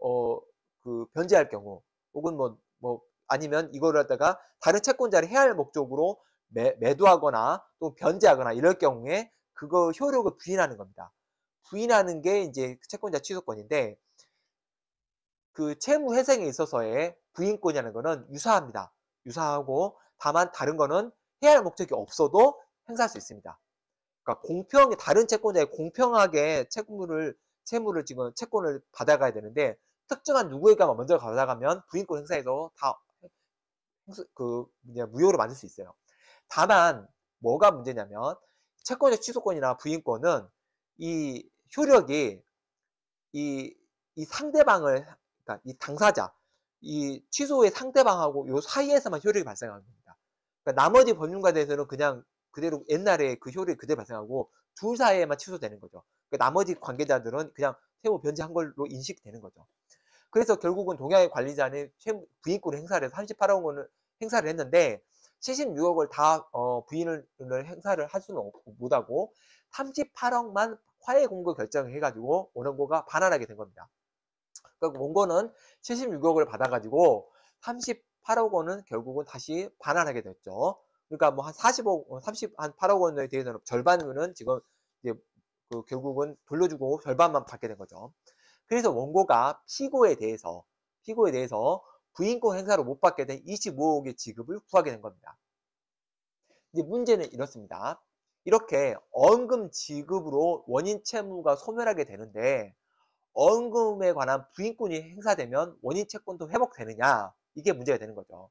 어, 그 변제할 경우 혹은 뭐, 뭐 아니면 이거를 갖다가 다른 채권자를 해할 목적으로 매, 매도하거나 또 변제하거나 이럴 경우에 그거 효력을 부인하는 겁니다. 부인하는 게 이제 채권자 취소권인데 그 채무 회생에 있어서의 부인권이라는 거는 유사합니다. 유사하고 다만 다른 거는 해야 할 목적이 없어도 행사할 수 있습니다. 그러니까 공평 다른 채권자에 공평하게 채무를 채무를 지금 채권을 받아가야 되는데 특정한 누구에게만 먼저 받아가면 부인권 행사에서 다 그 그냥 무효로 만들 수 있어요. 다만 뭐가 문제냐면 채권자 취소권이나 부인권은 이 효력이 이, 이 상대방을 그러니까 이 당사자 이 취소의 상대방하고 요 사이에서만 효력이 발생하는 겁니다. 그러니까 나머지 법률과 대해서는 그냥 그대로 옛날에 그 효력이 그대로 발생하고 둘 사이에만 취소되는 거죠. 그러니까 나머지 관계자들은 그냥 채무 변제한 걸로 인식되는 거죠. 그래서 결국은 동양의 관리자는 채무 부인권 행사를 해서 삼십팔억 원을 행사를 했는데 칠십육억을 다 어, 부인을 행사를 할 수는 못하고 삼십팔억만 화해 공고 결정을 해가지고 원고가 반환하게 된 겁니다. 그러니까 원고는 칠십육억을 받아가지고 삼십팔억 원은 결국은 다시 반환하게 됐죠. 그러니까 뭐 한 사십억, 삼십, 한 팔억 원에 대해서는 절반은 지금 이제 그 결국은 돌려주고 절반만 받게 된 거죠. 그래서 원고가 피고에 대해서 피고에 대해서 부인권 행사로 못 받게 된 이십오억의 지급을 구하게 된 겁니다. 이제 문제는 이렇습니다. 이렇게 어음금 지급으로 원인 채무가 소멸하게 되는데 어음금에 관한 부인권이 행사되면 원인 채권도 회복되느냐 이게 문제가 되는 거죠.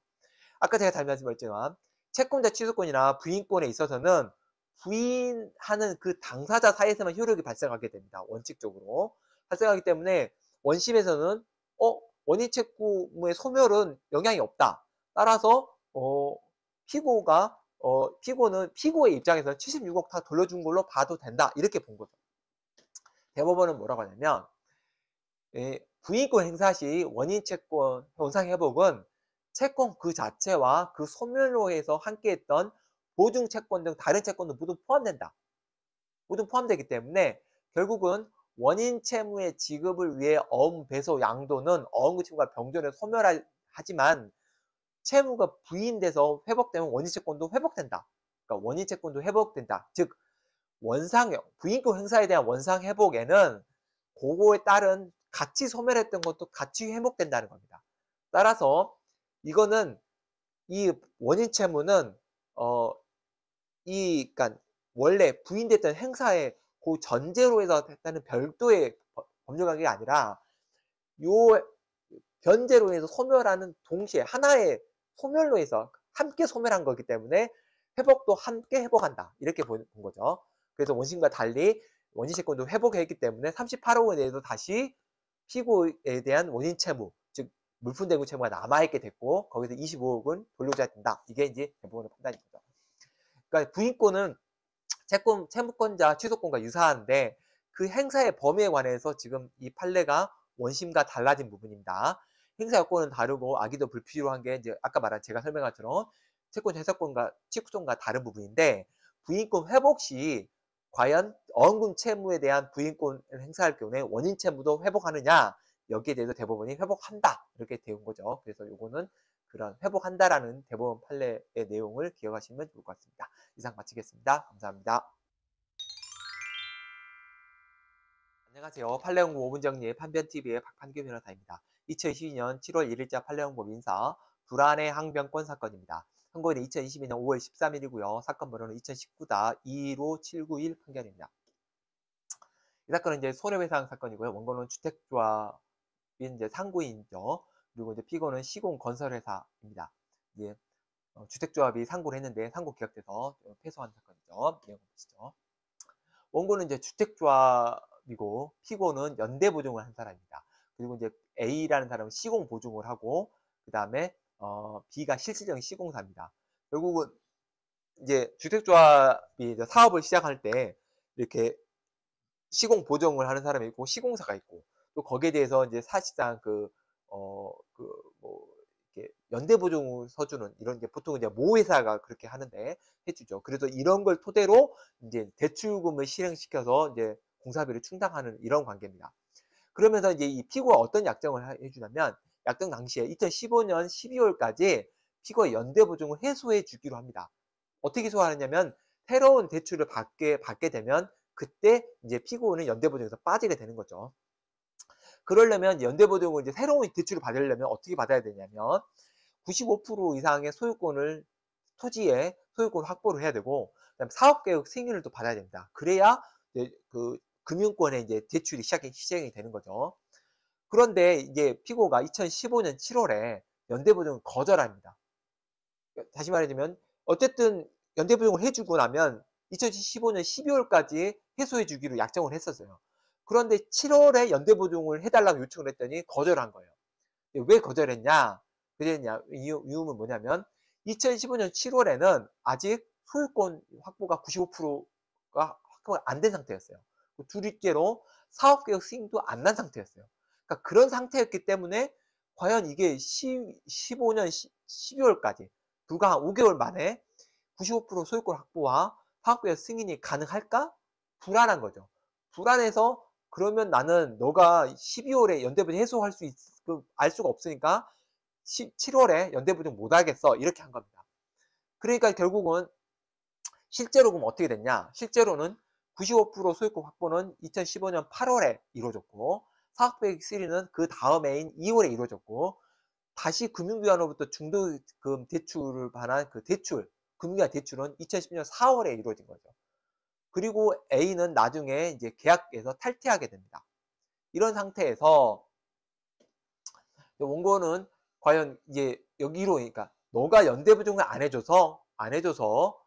아까 제가 잘 말씀드렸지만 채권자 취소권이나 부인권에 있어서는 부인하는 그 당사자 사이에서만 효력이 발생하게 됩니다. 원칙적으로 발생하기 때문에 원심에서는 어? 원인 채권의 소멸은 영향이 없다. 따라서 어, 피고가 어, 피고는 피고의 입장에서 칠십육억 다 돌려준 걸로 봐도 된다. 이렇게 본 거죠. 대법원은 뭐라고 하냐면 예, 부인권 행사 시 원인 채권 현상 회복은 채권 그 자체와 그 소멸로 해서 함께했던 보증 채권 등 다른 채권도 모두 포함된다. 모두 포함되기 때문에 결국은 원인 채무의 지급을 위해 어음 배소 양도는 어음 채무가 병존해 소멸하지만 채무가 부인돼서 회복되면 원인 채권도 회복된다. 그러니까 원인 채권도 회복된다. 즉 원상 부인권 행사에 대한 원상 회복에는 그거에 따른 같이 소멸했던 것도 같이 회복된다는 겁니다. 따라서 이거는 이 원인 채무는 어, 이, 그러니까 원래 부인됐던 행사의 그 전제로 해서 했다는 별도의 법률관계가 아니라 요 변제로 해서 소멸하는 동시에 하나의 소멸로 해서 함께 소멸한 거기 때문에 회복도 함께 회복한다, 이렇게 본 거죠. 그래서 원심과 달리 원인채권도 회복했기 때문에 삼십팔 호에 대해서 다시 피고에 대한 원인채무, 즉 물품대금 채무가 남아있게 됐고, 거기서 이십오 억은 돌려줘야 된다. 이게 이제 대법원의 판단입니다. 그러니까 부인권은 채권, 채무권자 취소권과 유사한데 그 행사의 범위에 관해서 지금 이 판례가 원심과 달라진 부분입니다. 행사 여건은 다르고 악의도 불필요한 게 이제 아까 말한 제가 설명한 것처럼 채권 해석권과 취소권과 다른 부분인데, 부인권 회복 시 과연 언금 채무에 대한 부인권을 행사할 경우에 원인 채무도 회복하느냐, 여기에 대해서 대법원이 회복한다, 이렇게 되는 거죠. 그래서 요거는 그런 회복한다라는 대법원 판례의 내용을 기억하시면 좋을 것 같습니다. 이상 마치겠습니다. 감사합니다. 안녕하세요. 판례 연구 오 분 정리의 판변티비의 박판규 변호사입니다. 이천이십이 년 칠월 일일자 판례 연구 민사 불안의 항변권 사건입니다. 선고일은 이천이십이 년 오월 십삼일이고요. 사건 번호는 이천십구 다 이십오칠구일 판결입니다. 이 사건은 이제 손해배상 사건이고요. 원고는 주택조합인 이제 상고인이죠. 그리고 이제 피고는 시공건설회사입니다. 예, 어, 주택조합이 상고를 했는데 상고 기각돼서 패소한 사건이죠. 내용 보시죠. 원고는 이제 주택조합이고 피고는 연대보증을 한 사람입니다. 그리고 이제 A라는 사람은 시공보증을 하고 그 다음에 어, B가 실질적인 시공사입니다. 결국은 이제 주택조합이 이제 사업을 시작할 때 이렇게 시공 보증을 하는 사람이 있고 시공사가 있고 또 거기에 대해서 이제 사실상 그 어 그 뭐 이렇게 연대 보증을 서주는 이런 이제 보통 이제 모 회사가 그렇게 하는데 해주죠. 그래서 이런 걸 토대로 이제 대출금을 실행시켜서 이제 공사비를 충당하는 이런 관계입니다. 그러면서 이제 이 피고가 어떤 약정을 해주냐면, 약정 당시에 이천십오 년 십이월까지 피고의 연대보증을 해소해 주기로 합니다. 어떻게 소화하느냐면 새로운 대출을 받게, 받게 되면 그때 이제 피고는 연대보증에서 빠지게 되는 거죠. 그러려면 연대보증을 이제 새로운 대출을 받으려면 어떻게 받아야 되냐면 구십오 퍼센트 이상의 소유권을 토지에 소유권을 확보를 해야 되고, 그다음에 사업계획 승인을 또 받아야 됩니다. 그래야 그 금융권의 이제 대출이 시작이 시행이 되는 거죠. 그런데 이제 피고가 이천십오 년 칠월에 연대보증을 거절합니다. 다시 말해주면 어쨌든 연대보증을 해주고 나면 이천십오 년 십이월까지 해소해주기로 약정을 했었어요. 그런데 칠월에 연대보증을 해달라고 요청을 했더니 거절한 거예요. 왜 거절했냐? 그랬냐? 이유는 뭐냐면 이천십오 년 칠월에는 아직 소유권 확보가 구십오 퍼센트가 확보가 안 된 상태였어요. 둘째로 사업계획 승인도 안 난 상태였어요. 그러니까 그런 상태였기 때문에 과연 이게 십오 년 십이월까지 불과 한 오 개월 만에 구십오 퍼센트 소유권 확보와 사업계획 승인이 가능할까? 불안한 거죠. 불안해서 그러면 나는 너가 십이월에 연대보증 해소할 수 있을 알 수가 없으니까 칠월에 연대보증 못 하겠어, 이렇게 한 겁니다. 그러니까 결국은 실제로 그럼 어떻게 됐냐? 실제로는 구십오 퍼센트 소유권 확보는 이천십오 년 팔월에 이루어졌고 사업계획 삼은 그 다음해인 이월에 이루어졌고, 다시 금융기관으로부터 중도금 대출을 반한 그 대출, 금융기관 대출은 이천십육 년 사월에 이루어진 거죠. 그리고 A는 나중에 이제 계약에서 탈퇴하게 됩니다. 이런 상태에서 원고는 과연 이제 여기 이러니까 너가 연대보증을 안 해줘서 안 해줘서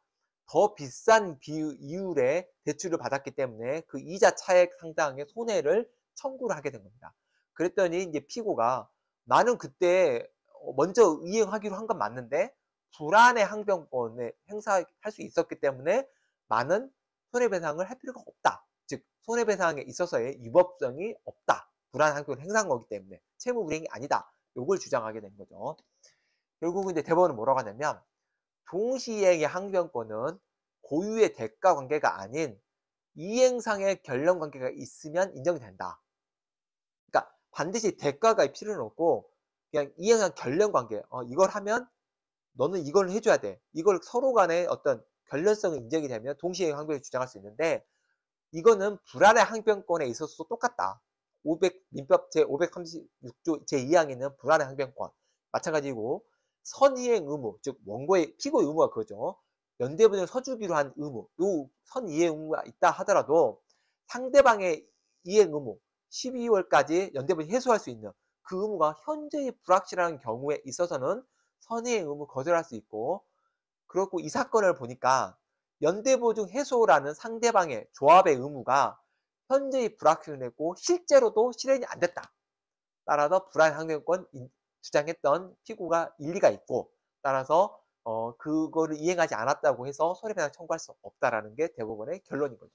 더 비싼 이율의 대출을 받았기 때문에 그 이자 차액 상당의 손해를 청구를 하게 된 겁니다. 그랬더니 이제 피고가 나는 그때 먼저 이행하기로 한 건 맞는데 불안의 항변권을 행사할 수 있었기 때문에 많은 손해배상을 할 필요가 없다. 즉 손해배상에 있어서의 위법성이 없다. 불안의 항변권을 행사한 거기 때문에 채무불이행이 아니다. 요걸 주장하게 된 거죠. 결국은 이제 대법원은 뭐라고 하냐면 동시이행의 항변권은 고유의 대가 관계가 아닌 이행상의 결론 관계가 있으면 인정된다. 그러니까 반드시 대가가 필요는 없고 그냥 이행한 결론 관계, 어, 이걸 하면 너는 이걸 해줘야 돼, 이걸 서로 간에 어떤 결론성이 인정이 되면 동시에 항변을 주장할 수 있는데, 이거는 불안의 항변권에 있어서도 똑같다. 민법 제오백삼십육 조 제이 항에는 불안의 항변권 마찬가지고 선이행 의무, 즉 원고의 피고의 의무가 그거죠. 연대분을 서주기로 한 의무, 요 선 이행 의무가 있다 하더라도 상대방의 이행 의무, 십이월까지 연대분이 해소할 수 있는 그 의무가 현재의 불확실한 경우에 있어서는 선의의 의무 거절할 수 있고, 그렇고 이 사건을 보니까 연대보증 해소라는 상대방의 조합의 의무가 현재의 불확실했고 실제로도 실현이 안 됐다. 따라서 불안항변권 주장했던 피고가 일리가 있고, 따라서 어, 그거를 이행하지 않았다고 해서 손해배상 청구할 수 없다라는 게 대법원의 결론인 거죠.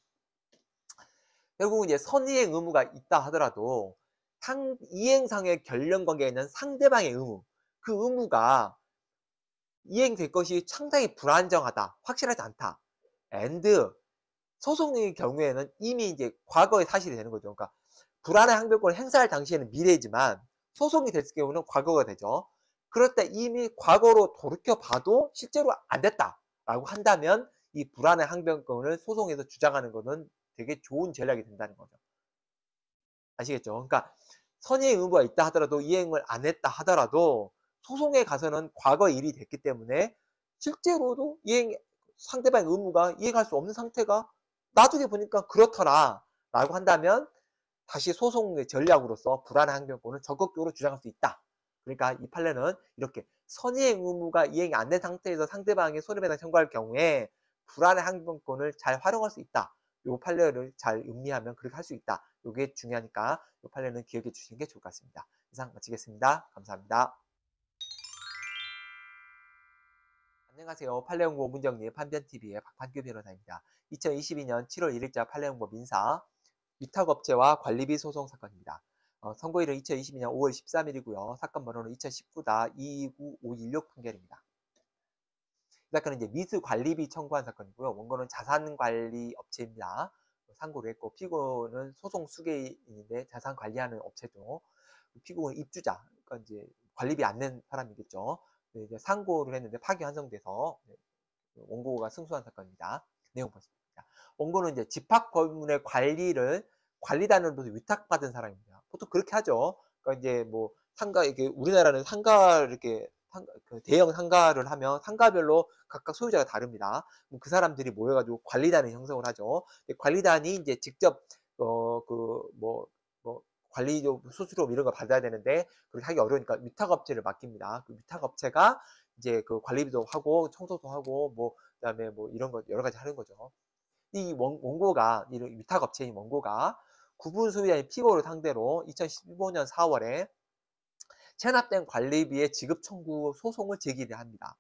결국은 이제 선의의 의무가 있다 하더라도 상, 이행상의 결연관계에 있는 상대방의 의무, 그 의무가 이행될 것이 상당히 불안정하다, 확실하지 않다, and 소송의 경우에는 이미 이제 과거의 사실이 되는 거죠. 그러니까 불안의 항변권을 행사할 당시에는 미래이지만 소송이 됐을 경우는 과거가 되죠. 그럴 때 이미 과거로 돌이켜봐도 실제로 안 됐다라고 한다면 이 불안의 항변권을 소송에서 주장하는 것은 되게 좋은 전략이 된다는 거죠. 아시겠죠? 그러니까 선의의 의무가 있다 하더라도 이행을 안 했다 하더라도 소송에 가서는 과거 일이 됐기 때문에 실제로도 이행, 상대방의 의무가 이행할 수 없는 상태가 나중에 보니까 그렇더라 라고 한다면 다시 소송의 전략으로서 불안한 항변권을 적극적으로 주장할 수 있다. 그러니까 이 판례는 이렇게 선의의 의무가 이행이 안 된 상태에서 상대방의 손해배상 청구할 경우에 불안한 항변권을 잘 활용할 수 있다. 이 판례를 잘 음미하면 그렇게 할 수 있다. 이게 중요하니까 이 판례는 기억해 주시는 게 좋을 것 같습니다. 이상 마치겠습니다. 감사합니다. 안녕하세요. 판례연구 오문정리 판변티비의 박판규 변호사입니다. 이천이십이년 칠월 일일자 판례연구 민사 위탁업체와 관리비 소송 사건입니다. 어, 선고일은 이천이십이년 오월 십삼일이고요. 사건 번호는 이천십구다 이이구오일육 판결입니다. 이 사건은 이제 미수 관리비 청구한 사건이고요. 원고는 자산관리업체입니다. 상고를 했고, 피고는 소송 수개인인데 자산관리하는 업체죠. 피고는 입주자, 그러니까 이제 관리비 안 낸 사람이겠죠. 이제 상고를 했는데 파기 환송돼서 원고가 승소한 사건입니다. 내용 보겠습니다. 원고는 이제 집합 건물의 관리를 관리단으로서 위탁받은 사람입니다. 보통 그렇게 하죠. 그러니까 이제 뭐 상가, 이게 우리나라는 상가를 이렇게 상가, 대형 상가를 하면 상가별로 각각 소유자가 다릅니다. 그 사람들이 모여가지고 관리단을 형성을 하죠. 관리단이 이제 직접 어 그 뭐 뭐 관리 수수료 이런 걸 받아야 되는데 그렇게 하기 어려우니까 위탁업체를 맡깁니다. 그 위탁업체가 이제 그 관리비도 하고 청소도 하고 뭐 그다음에 뭐 이런 거 여러 가지 하는 거죠. 이 원, 원고가 이 위탁업체인 원고가 구분 소유자인 피고를 상대로 이천십오년 사월에 체납된 관리비의 지급 청구 소송을 제기를 합니다.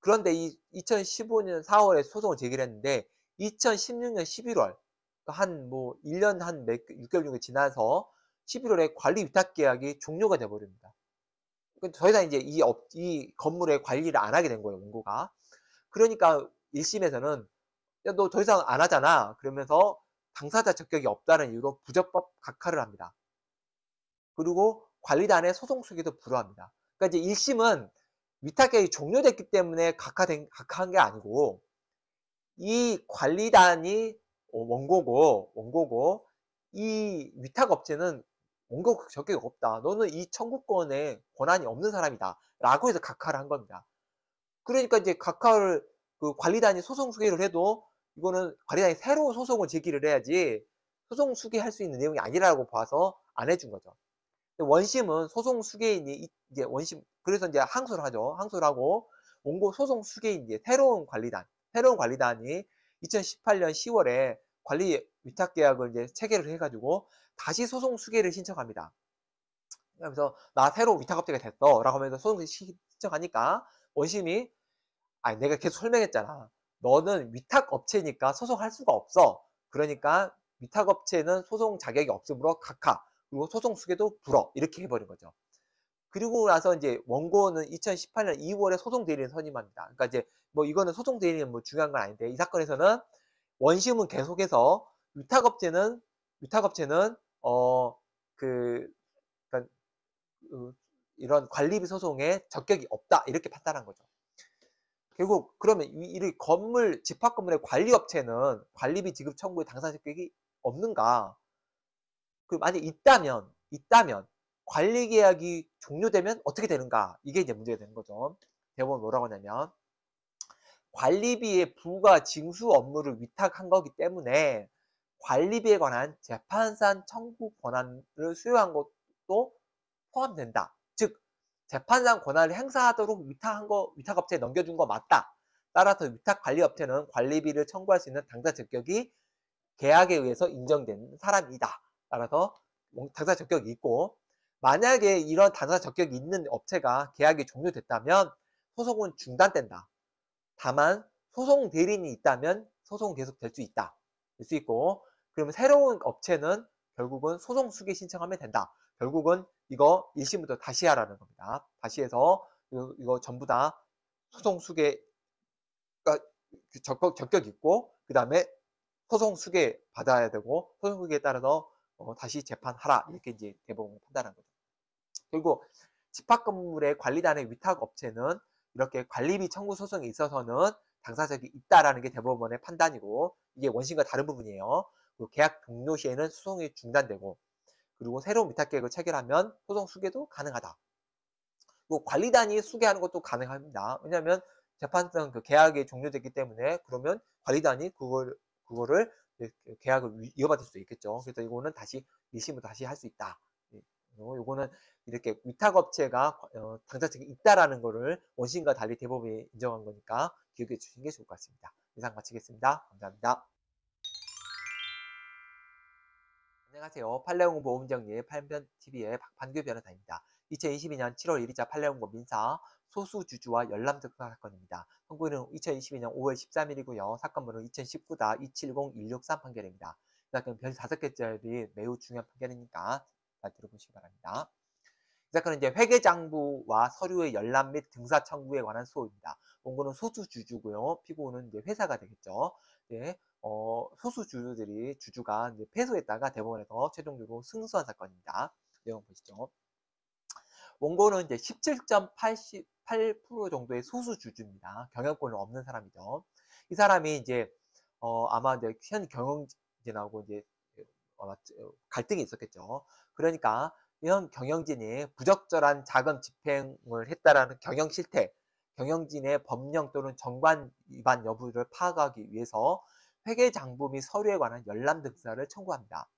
그런데 이 이천십오년 사월에 소송을 제기를 했는데 이천십육년 십일월 한 뭐 일 년 한 몇, 육 개월 정도 지나서 십일월에 관리 위탁 계약이 종료가 돼버립니다. 더 이상 이제 이, 업, 이 건물의 관리를 안 하게 된 거예요, 원고가. 그러니까 일 심에서는 야, 너 더 이상 안 하잖아. 그러면서 당사자 적격이 없다는 이유로 부적법 각하를 합니다. 그리고 관리단의 소송 수기도 불허합니다. 그러니까 이제 일 심은 위탁계약이 종료됐기 때문에 각하된, 각하한 게 아니고 이 관리단이 원고고, 원고고, 이 위탁업체는 원고 적격이 없다. 너는 이 청구권에 권한이 없는 사람이다. 라고 해서 각하를 한 겁니다. 그러니까 이제 각하를, 그 관리단이 소송 수기를 해도 이거는 관리단이 새로 소송을 제기를 해야지 소송 수기할 수 있는 내용이 아니라고 봐서 안 해준 거죠. 원심은 소송 수기인이, 이제 원심, 그래서 이제 항소를 하죠. 항소를 하고, 원고 소송 수기인, 이제 새로운 관리단, 새로운 관리단이 이천십팔년 시월에 관리 위탁 계약을 이제 체결을 해가지고 다시 소송 수기를 신청합니다. 그러면서 나 새로 위탁업체가 됐어 라고 하면서 소송 신청하니까 원심이 아니 내가 계속 설명했잖아. 너는 위탁업체니까 소송할 수가 없어. 그러니까 위탁업체는 소송 자격이 없으므로 각하. 그리고 소송 수기도 불허. 이렇게 해버린 거죠. 그리고 나서 이제 원고는 이천십팔년 이월에 소송 대리인 선임합니다. 그러니까 이제 뭐 이거는 소송 대리인은 뭐 중요한 건 아닌데 이 사건에서는 원심은 계속해서 위탁업체는 위탁업체는 어 그 그러니까 이런 관리비 소송에 적격이 없다 이렇게 판단한 거죠. 결국 그러면 이, 이 건물 집합 건물의 관리업체는 관리비 지급 청구에 당사 적격이 없는가? 그 만약 있다면 있다면 관리 계약이 종료되면 어떻게 되는가? 이게 이제 문제가 되는 거죠. 대법원 뭐라고 하냐면 관리비에 부과 징수 업무를 위탁한 거기 때문에 관리비에 관한 재판산 청구 권한을 수여한 것도 포함된다. 즉, 재판상 권한을 행사하도록 위탁한 거, 위탁업체에 넘겨준 거 맞다. 따라서 위탁관리업체는 관리비를 청구할 수 있는 당사 적격이 계약에 의해서 인정된 사람이다. 따라서 당사 적격이 있고, 만약에 이런 당사 적격이 있는 업체가 계약이 종료됐다면 소송은 중단된다. 다만 소송 대리인이 있다면 소송은 계속 될 수 있다. 될 수 있고, 그러면 새로운 업체는 결국은 소송 수기 신청하면 된다. 결국은 이거 일심부터 다시 하라는 겁니다. 다시 해서 이거, 이거 전부 다 소송 수계가 적격, 적격 있고, 그 다음에 소송 수계 받아야 되고, 소송 수계에 따라서 어, 다시 재판하라. 이렇게 이제 대법원이 판단한 거죠. 그리고 집합 건물의 관리단의 위탁 업체는 이렇게 관리비 청구 소송에 있어서는 당사자격이 있다라는 게 대법원의 판단이고, 이게 원심과 다른 부분이에요. 그리고 계약 종료 시에는 소송이 중단되고, 그리고 새로운 위탁 계획을 체결하면 소송 수계도 가능하다. 그리고 관리단이 수계하는 것도 가능합니다. 왜냐하면 재판상 그 계약이 종료됐기 때문에, 그러면 관리단이 그걸 그거를 계약을 이어받을 수도 있겠죠. 그래서 이거는 다시 일심으로 다시 할 수 있다. 요거는 이렇게 위탁업체가 당사자격이 있다라는 거를 원심과 달리 대법원이 인정한 거니까 기억해 주시는 게 좋을 것 같습니다. 이상 마치겠습니다. 감사합니다. 안녕하세요. 판례연구 보험정리의 판변티비의 박판규 변호사입니다. 이천이십이 년 칠월 일 일자 판례연구 민사 소수주주와 열람특사 사건입니다. 선고일은 이천이십이 년 오월 십삼 일이고요. 사건번호는 이천십구 다 이칠공 일육삼 판결입니다. 이 사건은 별 다섯 개짜리 매우 중요한 판결이니까 잘 들어보시기 바랍니다. 이 사건은 이제 회계장부와 서류의 열람 및 등사 청구에 관한 소입니다. 원고는 소수주주고요. 피고는 이제 회사가 되겠죠. 네, 어, 소수주주들이 주주가 이제 패소했다가 대법원에서 최종적으로 승소한 사건입니다. 내용 보시죠. 원고는 이제 십칠 점 팔팔 퍼센트 정도의 소수주주입니다. 경영권은 없는 사람이죠. 이 사람이 이제 어, 아마 이제 현 경영진하고 이제 갈등이 있었겠죠. 그러니까 이런 경영진이 부적절한 자금 집행을 했다라는 경영 실태, 경영진의 법령 또는 정관 위반 여부를 파악하기 위해서 회계장부 및 서류에 관한 열람 등사를 청구합니다.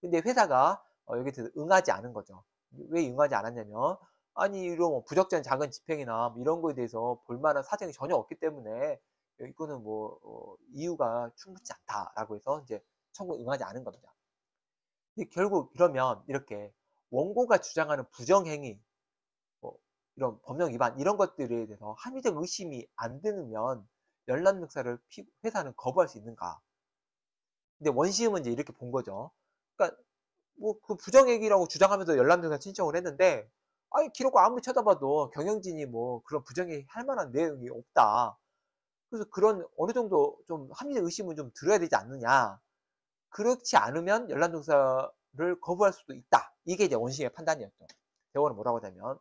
근데 회사가 여기에 대해서 응하지 않은 거죠. 왜 응하지 않았냐면, 아니 이런 부적절한 자금 집행이나 이런 거에 대해서 볼만한 사정이 전혀 없기 때문에 이거는 뭐 이유가 충분치 않다라고 해서 이제 청구 응하지 않은 겁니다. 결국 그러면 이렇게 원고가 주장하는 부정행위, 뭐 이런 법령 위반 이런 것들에 대해서 합리적 의심이 안 드면 열람 등사를 회사는 거부할 수 있는가? 근데 원심은 이제 이렇게 본 거죠. 그러니까 뭐 그 부정행위라고 주장하면서 열람 등사 신청을 했는데, 아니 기록을 아무리 쳐다봐도 경영진이 뭐 그런 부정행위 할 만한 내용이 없다. 그래서 그런 어느 정도 좀 합리적 의심은 좀 들어야 되지 않느냐? 그렇지 않으면 열람 등사를 거부할 수도 있다. 이게 이제 원심의 판단이었죠. 대법원은 뭐라고 하냐면,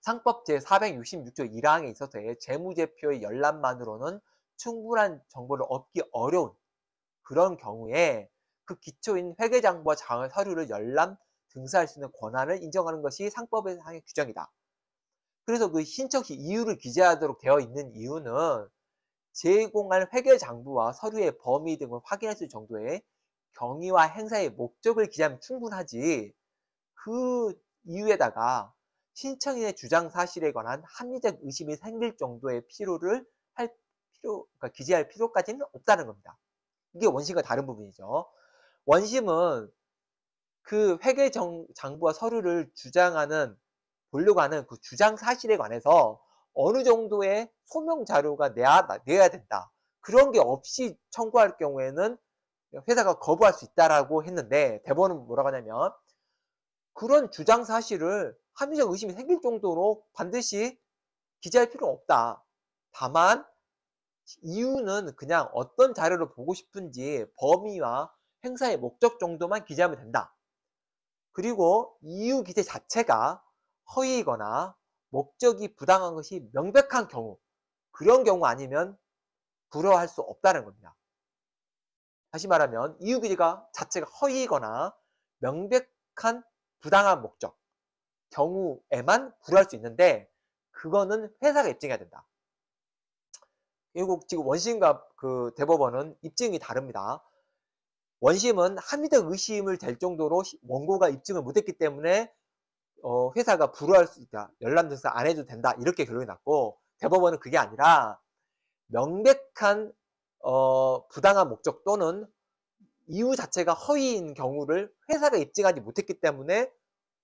상법 제사백육십육 조 일 항에 있어서의 재무제표의 열람만으로는 충분한 정보를 얻기 어려운 그런 경우에 그 기초인 회계장부와 장의 서류를 열람 등사할 수 있는 권한을 인정하는 것이 상법의 상의 규정이다. 그래서 그 신청 시 이유를 기재하도록 되어 있는 이유는 제공할 회계장부와 서류의 범위 등을 확인할 수 있는 정도의 경위와 행사의 목적을 기재하면 충분하지, 그 이유에다가 신청인의 주장 사실에 관한 합리적 의심이 생길 정도의 필요를 할 필요, 그러니까 기재할 필요까지는 없다는 겁니다. 이게 원심과 다른 부분이죠. 원심은 그 회계장부와 서류를 주장하는, 보려고 하는 그 주장 사실에 관해서 어느 정도의 소명 자료가 내야, 내야 된다. 그런 게 없이 청구할 경우에는 회사가 거부할 수 있다라고 했는데, 대법원은 뭐라고 하냐면, 그런 주장 사실을 합리적 의심이 생길 정도로 반드시 기재할 필요는 없다. 다만 이유는 그냥 어떤 자료를 보고 싶은지 범위와 행사의 목적 정도만 기재하면 된다. 그리고 이유 기재 자체가 허위이거나 목적이 부당한 것이 명백한 경우, 그런 경우 아니면 불허할 수 없다는 겁니다. 다시 말하면 이유 기재가 자체가 허위이거나 명백한 부당한 목적 경우에만 불허할 수 있는데, 그거는 회사가 입증해야 된다. 결국 지금 원심과 그 대법원은 입증이 다릅니다. 원심은 합리적 의심을 될 정도로 원고가 입증을 못했기 때문에 어, 회사가 불허할 수 있다, 열람조사 안 해도 된다, 이렇게 결론이 났고, 대법원은 그게 아니라 명백한 어, 부당한 목적 또는 이유 자체가 허위인 경우를 회사가 입증하지 못했기 때문에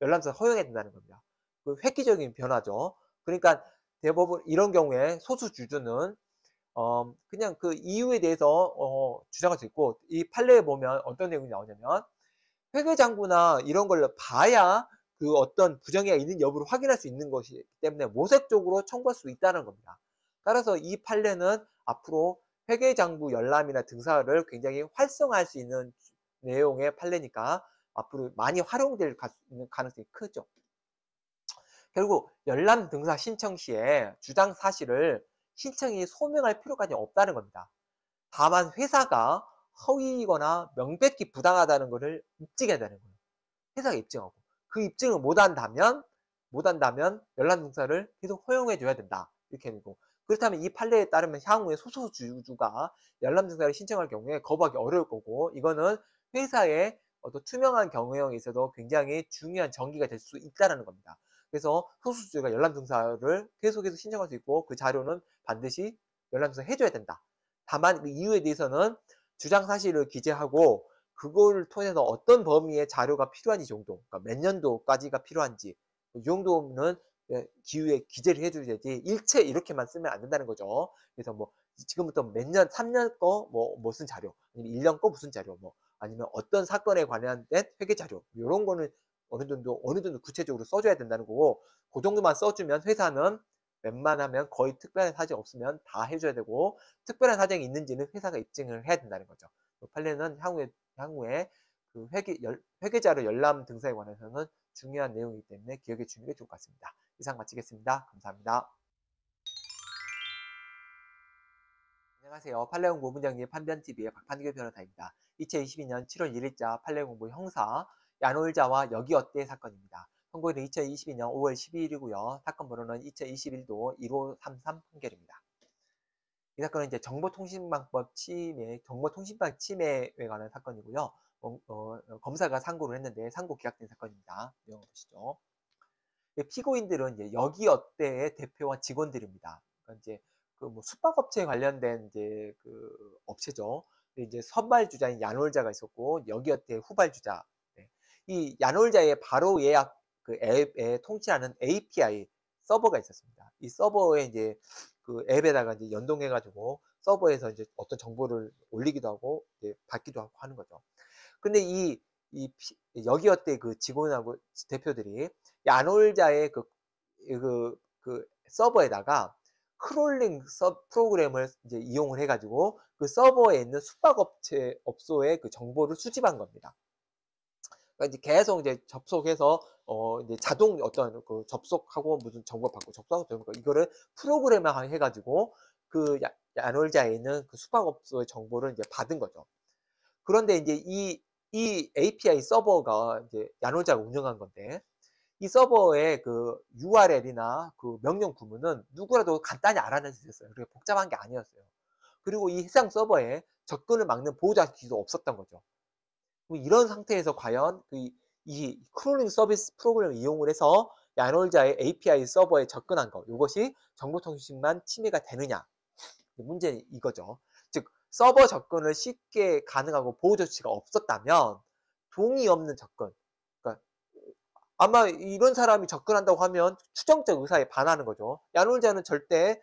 열람조사 허용해야 된다는 겁니다. 그 획기적인 변화죠. 그러니까 대법원 이런 경우에 소수 주주는 어, 그냥 그 이유에 대해서 어, 주장할 수 있고, 이 판례에 보면 어떤 내용이 나오냐면 회계장부나 이런 걸로 봐야 그 어떤 부정의가 있는 여부를 확인할 수 있는 것이기 때문에 모색적으로 청구할 수 있다는 겁니다. 따라서 이 판례는 앞으로 회계장부 열람이나 등사를 굉장히 활성화할 수 있는 내용의 판례니까 앞으로 많이 활용될 가능성이 크죠. 결국 열람 등사 신청 시에 주장 사실을 신청이 소명할 필요까지 없다는 겁니다. 다만 회사가 허위이거나 명백히 부당하다는 것을 입증해야 되는 거예요. 회사가 입증하고 그 입증을 못한다면 못한다면 열람 등사를 계속 허용해 줘야 된다, 이렇게 되고, 그렇다면 이 판례에 따르면 향후에 소수주주가 열람 등사를 신청할 경우에 거부하기 어려울 거고, 이거는 회사의 어떤 투명한 경영에 있어서 굉장히 중요한 전기가 될 수 있다는 겁니다. 그래서 소수주가 열람등사를 계속해서 신청할 수 있고, 그 자료는 반드시 열람등사 해줘야 된다. 다만 그 이유에 대해서는 주장 사실을 기재하고 그걸 통해서 어떤 범위의 자료가 필요한지 정도, 그러니까 몇 년도까지가 필요한지 이 정도는 기후에 기재를 해줘야 되지, 일체 이렇게만 쓰면 안 된다는 거죠. 그래서 뭐 지금부터 몇 년, 삼 년 거 뭐 무슨 자료, 아니면 일 년 거 무슨 자료, 뭐 아니면 어떤 사건에 관한 회계 자료, 이런 거는 어느 정도, 어느 정도 구체적으로 써줘야 된다는 거고, 그 정도만 써주면 회사는 웬만하면 거의 특별한 사정이 없으면 다 해줘야 되고, 특별한 사정이 있는지는 회사가 입증을 해야 된다는 거죠. 판례는 향후에, 향후에 그 회계, 열, 회계자료 열람 등사에 관해서는 중요한 내용이기 때문에 기억해 주는 게 좋을 것 같습니다. 이상 마치겠습니다. 감사합니다. 안녕하세요. 판례 공부 문장님 판변티비의 박판규 변호사입니다. 이천이십이 년 칠월 일 일자 판례 공부 형사 야놀자와 여기어때 사건입니다. 선고일은 이천이십이 년 오월 십이 일이고요. 사건 번호는 이천이십일도 일오삼삼 판결입니다. 이 사건은 이제 정보통신망법 침해, 정보통신망 침해에 관한 사건이고요. 어, 어, 검사가 상고를 했는데 상고 기각된 사건입니다. 내용 보시죠. 피고인들은 이제 여기어때의 대표와 직원들입니다. 그러니까 이제 그 뭐 숙박업체에 관련된 이제 그 업체죠. 이제 선발주자인 야놀자가 있었고 여기어때의 후발주자. 이 야놀자의 바로 예약 그 앱에 통치하는 에이피아이 서버가 있었습니다. 이 서버에 이제 그 앱에다가 이제 연동해가지고 서버에서 이제 어떤 정보를 올리기도 하고 이제 받기도 하고 하는 거죠. 근데 이, 이 여기어때 그 직원하고 대표들이 야놀자의 그, 그, 그 서버에다가 크롤링 서 프로그램을 이제 이용을 해가지고 그 서버에 있는 숙박업체, 업소의 그 정보를 수집한 겁니다. 그러니까 이제 계속 이제 접속해서 어 이제 자동 어떤 그 접속하고 무슨 정보 받고 접속하고 되는 거, 이거를 프로그램화 해가지고 그 야, 야놀자에 있는 그 숙박업소의 정보를 이제 받은 거죠. 그런데 이제 이 이 에이피아이 서버가 이제 야놀자가 운영한 건데, 이 서버의 그 유알엘이나 그 명령 구문은 누구라도 간단히 알아낼 수 있었어요. 그렇게 복잡한 게 아니었어요. 그리고 이 해당 서버에 접근을 막는 보호자 기술도 없었던 거죠. 이런 상태에서 과연 이, 이 크롤링 서비스 프로그램을 이용을 해서 야놀자의 에이피아이 서버에 접근한 거, 이것이 정보통신망 침해가 되느냐, 문제는 이거죠. 즉 서버 접근을 쉽게 가능하고 보호 조치가 없었다면 동의 없는 접근, 그러니까 아마 이런 사람이 접근한다고 하면 추정적 의사에 반하는 거죠. 야놀자는 절대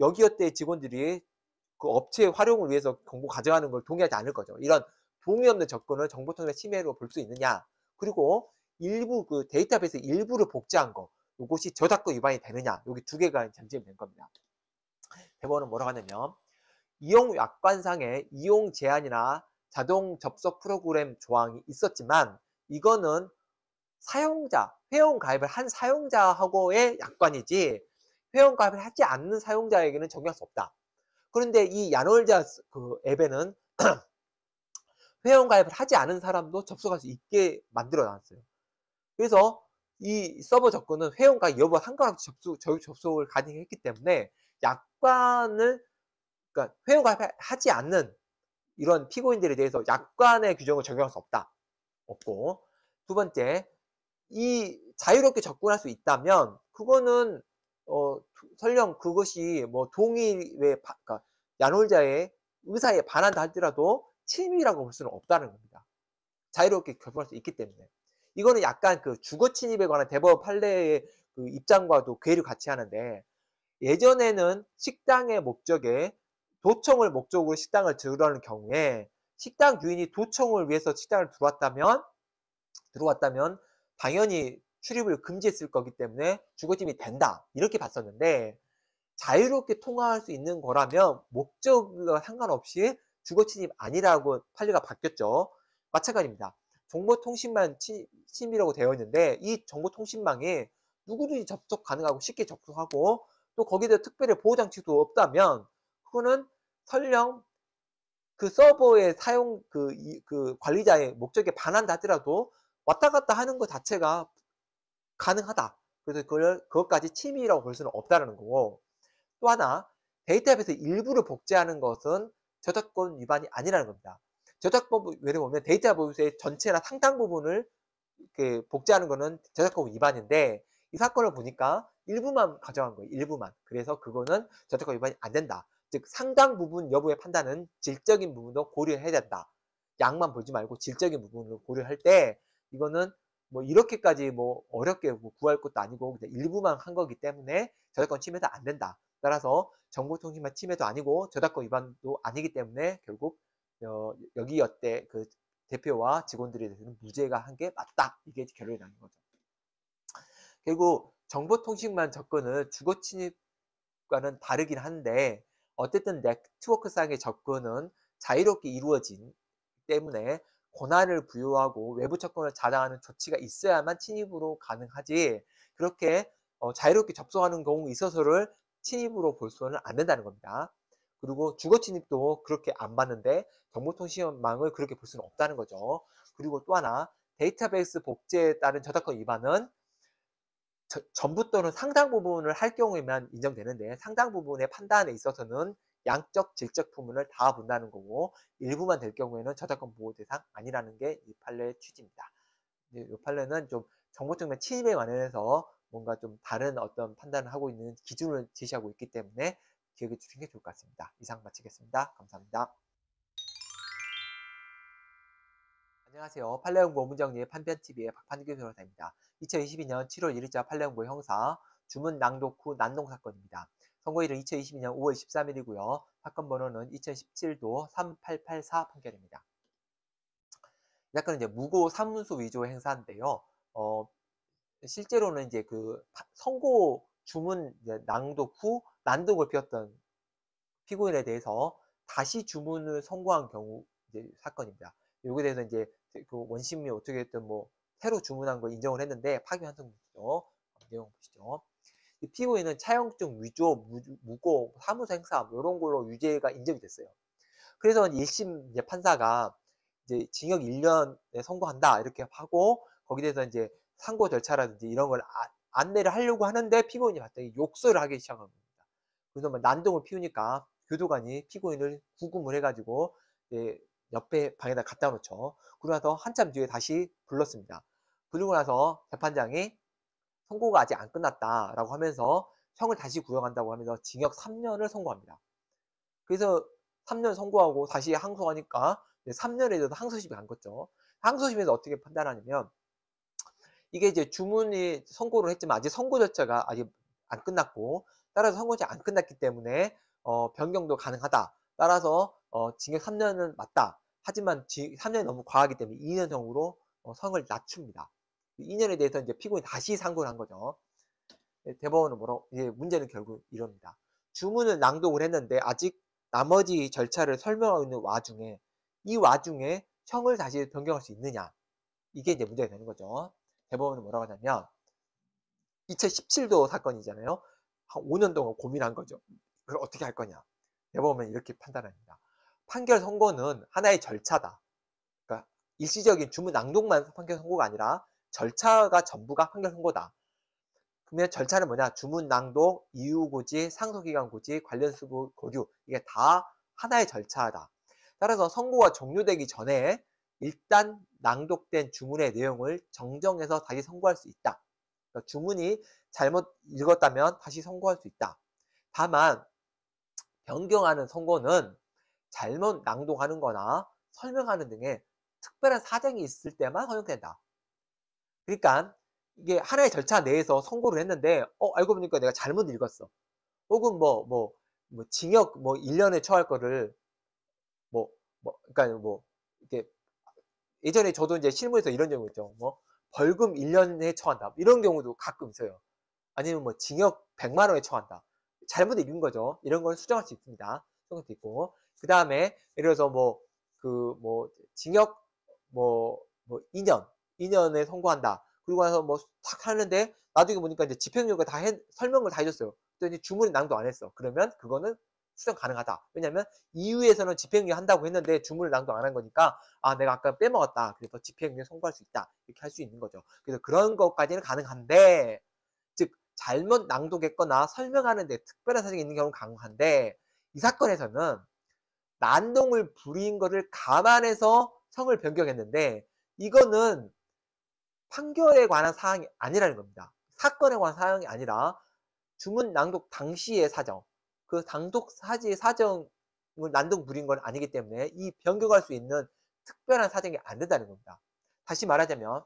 여기어때의 직원들이 그 업체의 활용을 위해서 정보 가져가는 걸 동의하지 않을 거죠. 이런 동의 없는 접근을 정보통신의 침해로 볼 수 있느냐, 그리고 일부 그 데이터베이스 일부를 복제한 거, 이것이 저작권 위반이 되느냐, 여기 두 개가 쟁점이 된 겁니다. 대법원은 뭐라고 하냐면 이용 약관상의 이용 제한이나 자동 접속 프로그램 조항이 있었지만 이거는 사용자, 회원 가입을 한 사용자하고의 약관이지 회원 가입을 하지 않는 사용자에게는 적용할 수 없다. 그런데 이 야놀자 그 앱에는 회원 가입을 하지 않은 사람도 접속할 수 있게 만들어 놨어요. 그래서 이 서버 접근은 회원 가입 여부와 상관없이 접속, 접속을 가능했기 때문에 약관을 그러니까 회유가하지 않는 이런 피고인들에 대해서 약관의 규정을 적용할 수 없다. 없고. 두 번째, 이 자유롭게 접근할 수 있다면 그거는 어 설령 그것이 뭐 동의의 그러니까 야놀자의 의사에 반한다 할지라도 침입이라고 볼 수는 없다는 겁니다. 자유롭게 결정할 수 있기 때문에 이거는 약간 그 주거 침입에 관한 대법원 판례의 그 입장과도 괴를 같이 하는데, 예전에는 식당의 목적에 도청을 목적으로 식당을 들어가는 경우에 식당 주인이 도청을 위해서 식당을 들어왔다면 들어왔다면 당연히 출입을 금지했을 거기 때문에 주거침입이 된다, 이렇게 봤었는데, 자유롭게 통과할 수 있는 거라면 목적과 상관없이 주거침입 아니라고 판례가 바뀌었죠. 마찬가지입니다. 정보통신망 침입이라고 되어 있는데, 이 정보통신망에 누구든지 접속 가능하고 쉽게 접속하고 또 거기에 대해 특별히 보호장치도 없다면 그거는 설령 그 서버의 사용 그, 이, 그 관리자의 목적에 반한다 하더라도 왔다 갔다 하는 것 자체가 가능하다. 그래서 그걸, 그것까지 침입이라고 볼 수는 없다는 거고, 또 하나, 데이터베이스 일부를 복제하는 것은 저작권 위반이 아니라는 겁니다. 저작권 외로 보면 데이터베이스의 전체나 상당 부분을 이렇게 복제하는 것은 저작권 위반인데, 이 사건을 보니까 일부만 가져간 거예요. 일부만. 그래서 그거는 저작권 위반이 안 된다. 즉 상당 부분 여부의 판단은 질적인 부분도 고려해야 된다. 양만 보지 말고 질적인 부분을 고려할 때 이거는 뭐 이렇게까지 뭐 어렵게 뭐 구할 것도 아니고 그냥 일부만 한 거기 때문에 저작권 침해도 안 된다. 따라서 정보통신망 침해도 아니고 저작권 위반도 아니기 때문에 결국 어, 여기어때 그 대표와 직원들에 대해서는 무죄가 한 게 맞다. 이게 결론이 나는 거죠. 결국 정보통신망 접근은 주거침입과는 다르긴 한데 어쨌든 네트워크상의 접근은 자유롭게 이루어진 때문에 권한을 부여하고 외부 접근을 차단하는 조치가 있어야만 침입으로 가능하지, 그렇게 어, 자유롭게 접속하는 경우 있어서를 침입으로 볼 수는 안 된다는 겁니다. 그리고 주거침입도 그렇게 안 봤는데 정보통신망을 그렇게 볼 수는 없다는 거죠. 그리고 또 하나, 데이터베이스 복제에 따른 저작권 위반은 저, 전부 또는 상당 부분을 할 경우에만 인정되는데 상당 부분의 판단에 있어서는 양적, 질적 부분을 다 본다는 거고 일부만 될 경우에는 저작권 보호 대상 아니라는 게 이 판례의 취지입니다. 이 판례는 좀 정보통신망 침입에 관해서 뭔가 좀 다른 어떤 판단을 하고 있는 기준을 제시하고 있기 때문에 기억해 주시는 게 좋을 것 같습니다. 이상 마치겠습니다. 감사합니다. 안녕하세요. 판례연구 오문정리의 판변티비의 박판규 변호사입니다. 이천이십이 년 칠월 일일자 판례연구 형사 주문 낭독 후 난동 사건입니다. 선고일은 이천이십이 년 오월 십삼일이고요. 사건 번호는 이천십칠도 삼팔팔사 판결입니다. 이 사건은 이제 무고 사문서 위조 행사인데요. 어, 실제로는 이제 그 선고 주문 낭독 후 난동을 피웠던 피고인에 대해서 다시 주문을 선고한 경우 이제 사건입니다. 여기에 대해서 이제 그 원심이 어떻게 했든 뭐 새로 주문한 걸 인정을 했는데 파기환송이죠. 내용 보시죠. 이 피고인은 차용증 위조, 무, 무고, 사무소 행사 이런 걸로 유죄가 인정이 됐어요. 그래서 일심 이제 판사가 이제 징역 일 년에 선고한다 이렇게 하고 거기에 대해서 이제 상고 절차라든지 이런 걸 아, 안내를 하려고 하는데 피고인이 갑자기 욕설을 하기 시작한 겁니다. 그래서 막 난동을 피우니까 교도관이 피고인을 구금을 해가지고 이제 옆에 방에다 갖다 놓죠. 그러고 나서 한참 뒤에 다시 불렀습니다. 부르고 나서 재판장이 선고가 아직 안 끝났다라고 하면서 형을 다시 구형한다고 하면서 징역 삼 년을 선고합니다. 그래서 삼 년 선고하고 다시 항소하니까 삼 년에 대해서 항소심이 간 거죠. 항소심에서 어떻게 판단하냐면, 이게 이제 주문이 선고를 했지만 아직 선고 절차가 아직 안 끝났고, 따라서 선고 절차가 안 끝났기 때문에 어, 변경도 가능하다. 따라서 어, 징역 삼 년은 맞다. 하지만 삼 년이 너무 과하기 때문에 이 년형으로 어, 선을 낮춥니다. 이 년에 대해서 이제 피고인이 다시 상고를 한 거죠. 대법원은 뭐라고, 이제 문제는 결국 이럽니다. 주문을 낭독을 했는데 아직 나머지 절차를 설명하고 있는 와중에, 이 와중에 형을 다시 변경할 수 있느냐. 이게 이제 문제가 되는 거죠. 대법원은 뭐라고 하냐면, 이천십칠도 사건이잖아요. 한 오 년 동안 고민한 거죠. 그걸 어떻게 할 거냐. 대법원은 이렇게 판단합니다. 판결 선고는 하나의 절차다. 그러니까 일시적인 주문 낭독만 판결 선고가 아니라 절차가 전부가 판결 선고다. 근데 절차는 뭐냐? 주문 낭독, 이유 고지, 상소기간 고지, 관련 수부 고류 이게 다 하나의 절차다. 따라서 선고가 종료되기 전에 일단 낭독된 주문의 내용을 정정해서 다시 선고할 수 있다. 그러니까 주문이 잘못 읽었다면 다시 선고할 수 있다. 다만 변경하는 선고는 잘못 낭독하는 거나 설명하는 등의 특별한 사정이 있을 때만 허용된다. 그러니까 이게 하나의 절차 내에서 선고를 했는데 어 알고 보니까 내가 잘못 읽었어. 혹은 뭐 뭐 뭐 징역 뭐 일 년에 처할 거를 뭐 뭐 그러니까 뭐 이렇게 예전에 저도 이제 실무에서 이런 경우 있죠. 뭐 벌금 일 년에 처한다. 이런 경우도 가끔 있어요. 아니면 뭐 징역 백만 원에 처한다. 잘못 읽은 거죠. 이런 걸 수정할 수 있습니다. 수정할 수 있고. 그다음에 예를 들어서 뭐 그 뭐 징역 뭐 뭐 이 년, 이 년에 선고한다. 그리고 나서 뭐 탁 하는데 나중에 보니까 이제 집행유예가 다 해, 설명을 다 해줬어요. 그랬더니 주문이 낭독 안 했어. 그러면 그거는 수정 가능하다. 왜냐면 이유에서는 집행유예 한다고 했는데 주문을 낭독 안 한 거니까 아 내가 아까 빼먹었다. 그래서 집행유예 선고할 수 있다. 이렇게 할 수 있는 거죠. 그래서 그런 것까지는 가능한데 즉 잘못 낭독했거나 설명하는데 특별한 사정이 있는 경우는 가능한데 이 사건에서는 난동을 부린 거를 감안해서 성을 변경했는데 이거는 판결에 관한 사항이 아니라는 겁니다. 사건에 관한 사항이 아니라 주문 낭독 당시의 사정, 그 낭독 사지의 사정을 난동 부린 건 아니기 때문에 이 변경할 수 있는 특별한 사정이 안 된다는 겁니다. 다시 말하자면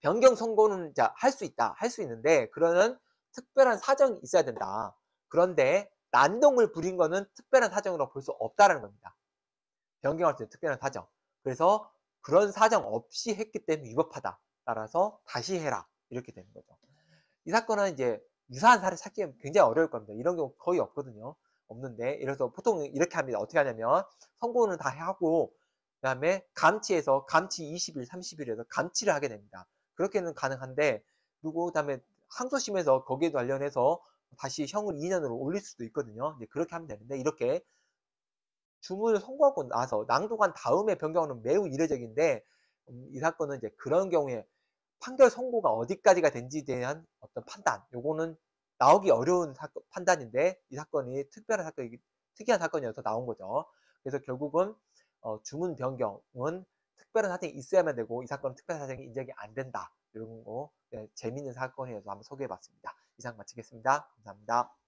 변경 선고는 할 수 있다, 할 수 있는데 그러는 특별한 사정이 있어야 된다. 그런데 난동을 부린 거는 특별한 사정으로 볼 수 없다라는 겁니다. 변경할 수 있는 특별한 사정. 그래서 그런 사정 없이 했기 때문에 위법하다. 따라서 다시 해라. 이렇게 되는 거죠. 이 사건은 이제 유사한 사례 찾기 굉장히 어려울 겁니다. 이런 경우 거의 없거든요. 없는데. 이래서 보통 이렇게 합니다. 어떻게 하냐면 선고는 다 하고 그 다음에 감치해서 감치 이십 일, 삼십 일에서 감치를 하게 됩니다. 그렇게는 가능한데 그리고 그 다음에 항소심에서 거기에 관련해서 다시 형을 이 년으로 올릴 수도 있거든요. 이제 그렇게 하면 되는데 이렇게 주문을 선고하고 나서 낭독한 다음에 변경은 매우 이례적인데 음, 이 사건은 이제 그런 경우에 판결 선고가 어디까지가 된지에 대한 어떤 판단, 요거는 나오기 어려운 사건, 판단인데 이 사건이 특별한 사건, 특이한 사건이어서 나온 거죠. 그래서 결국은 어, 주문 변경은 특별한 사정이 있어야만 되고 이 사건은 특별한 사정이 인정이 안 된다. 이런 거 네, 재미있는 사건이어서 한번 소개해봤습니다. 이상 마치겠습니다. 감사합니다.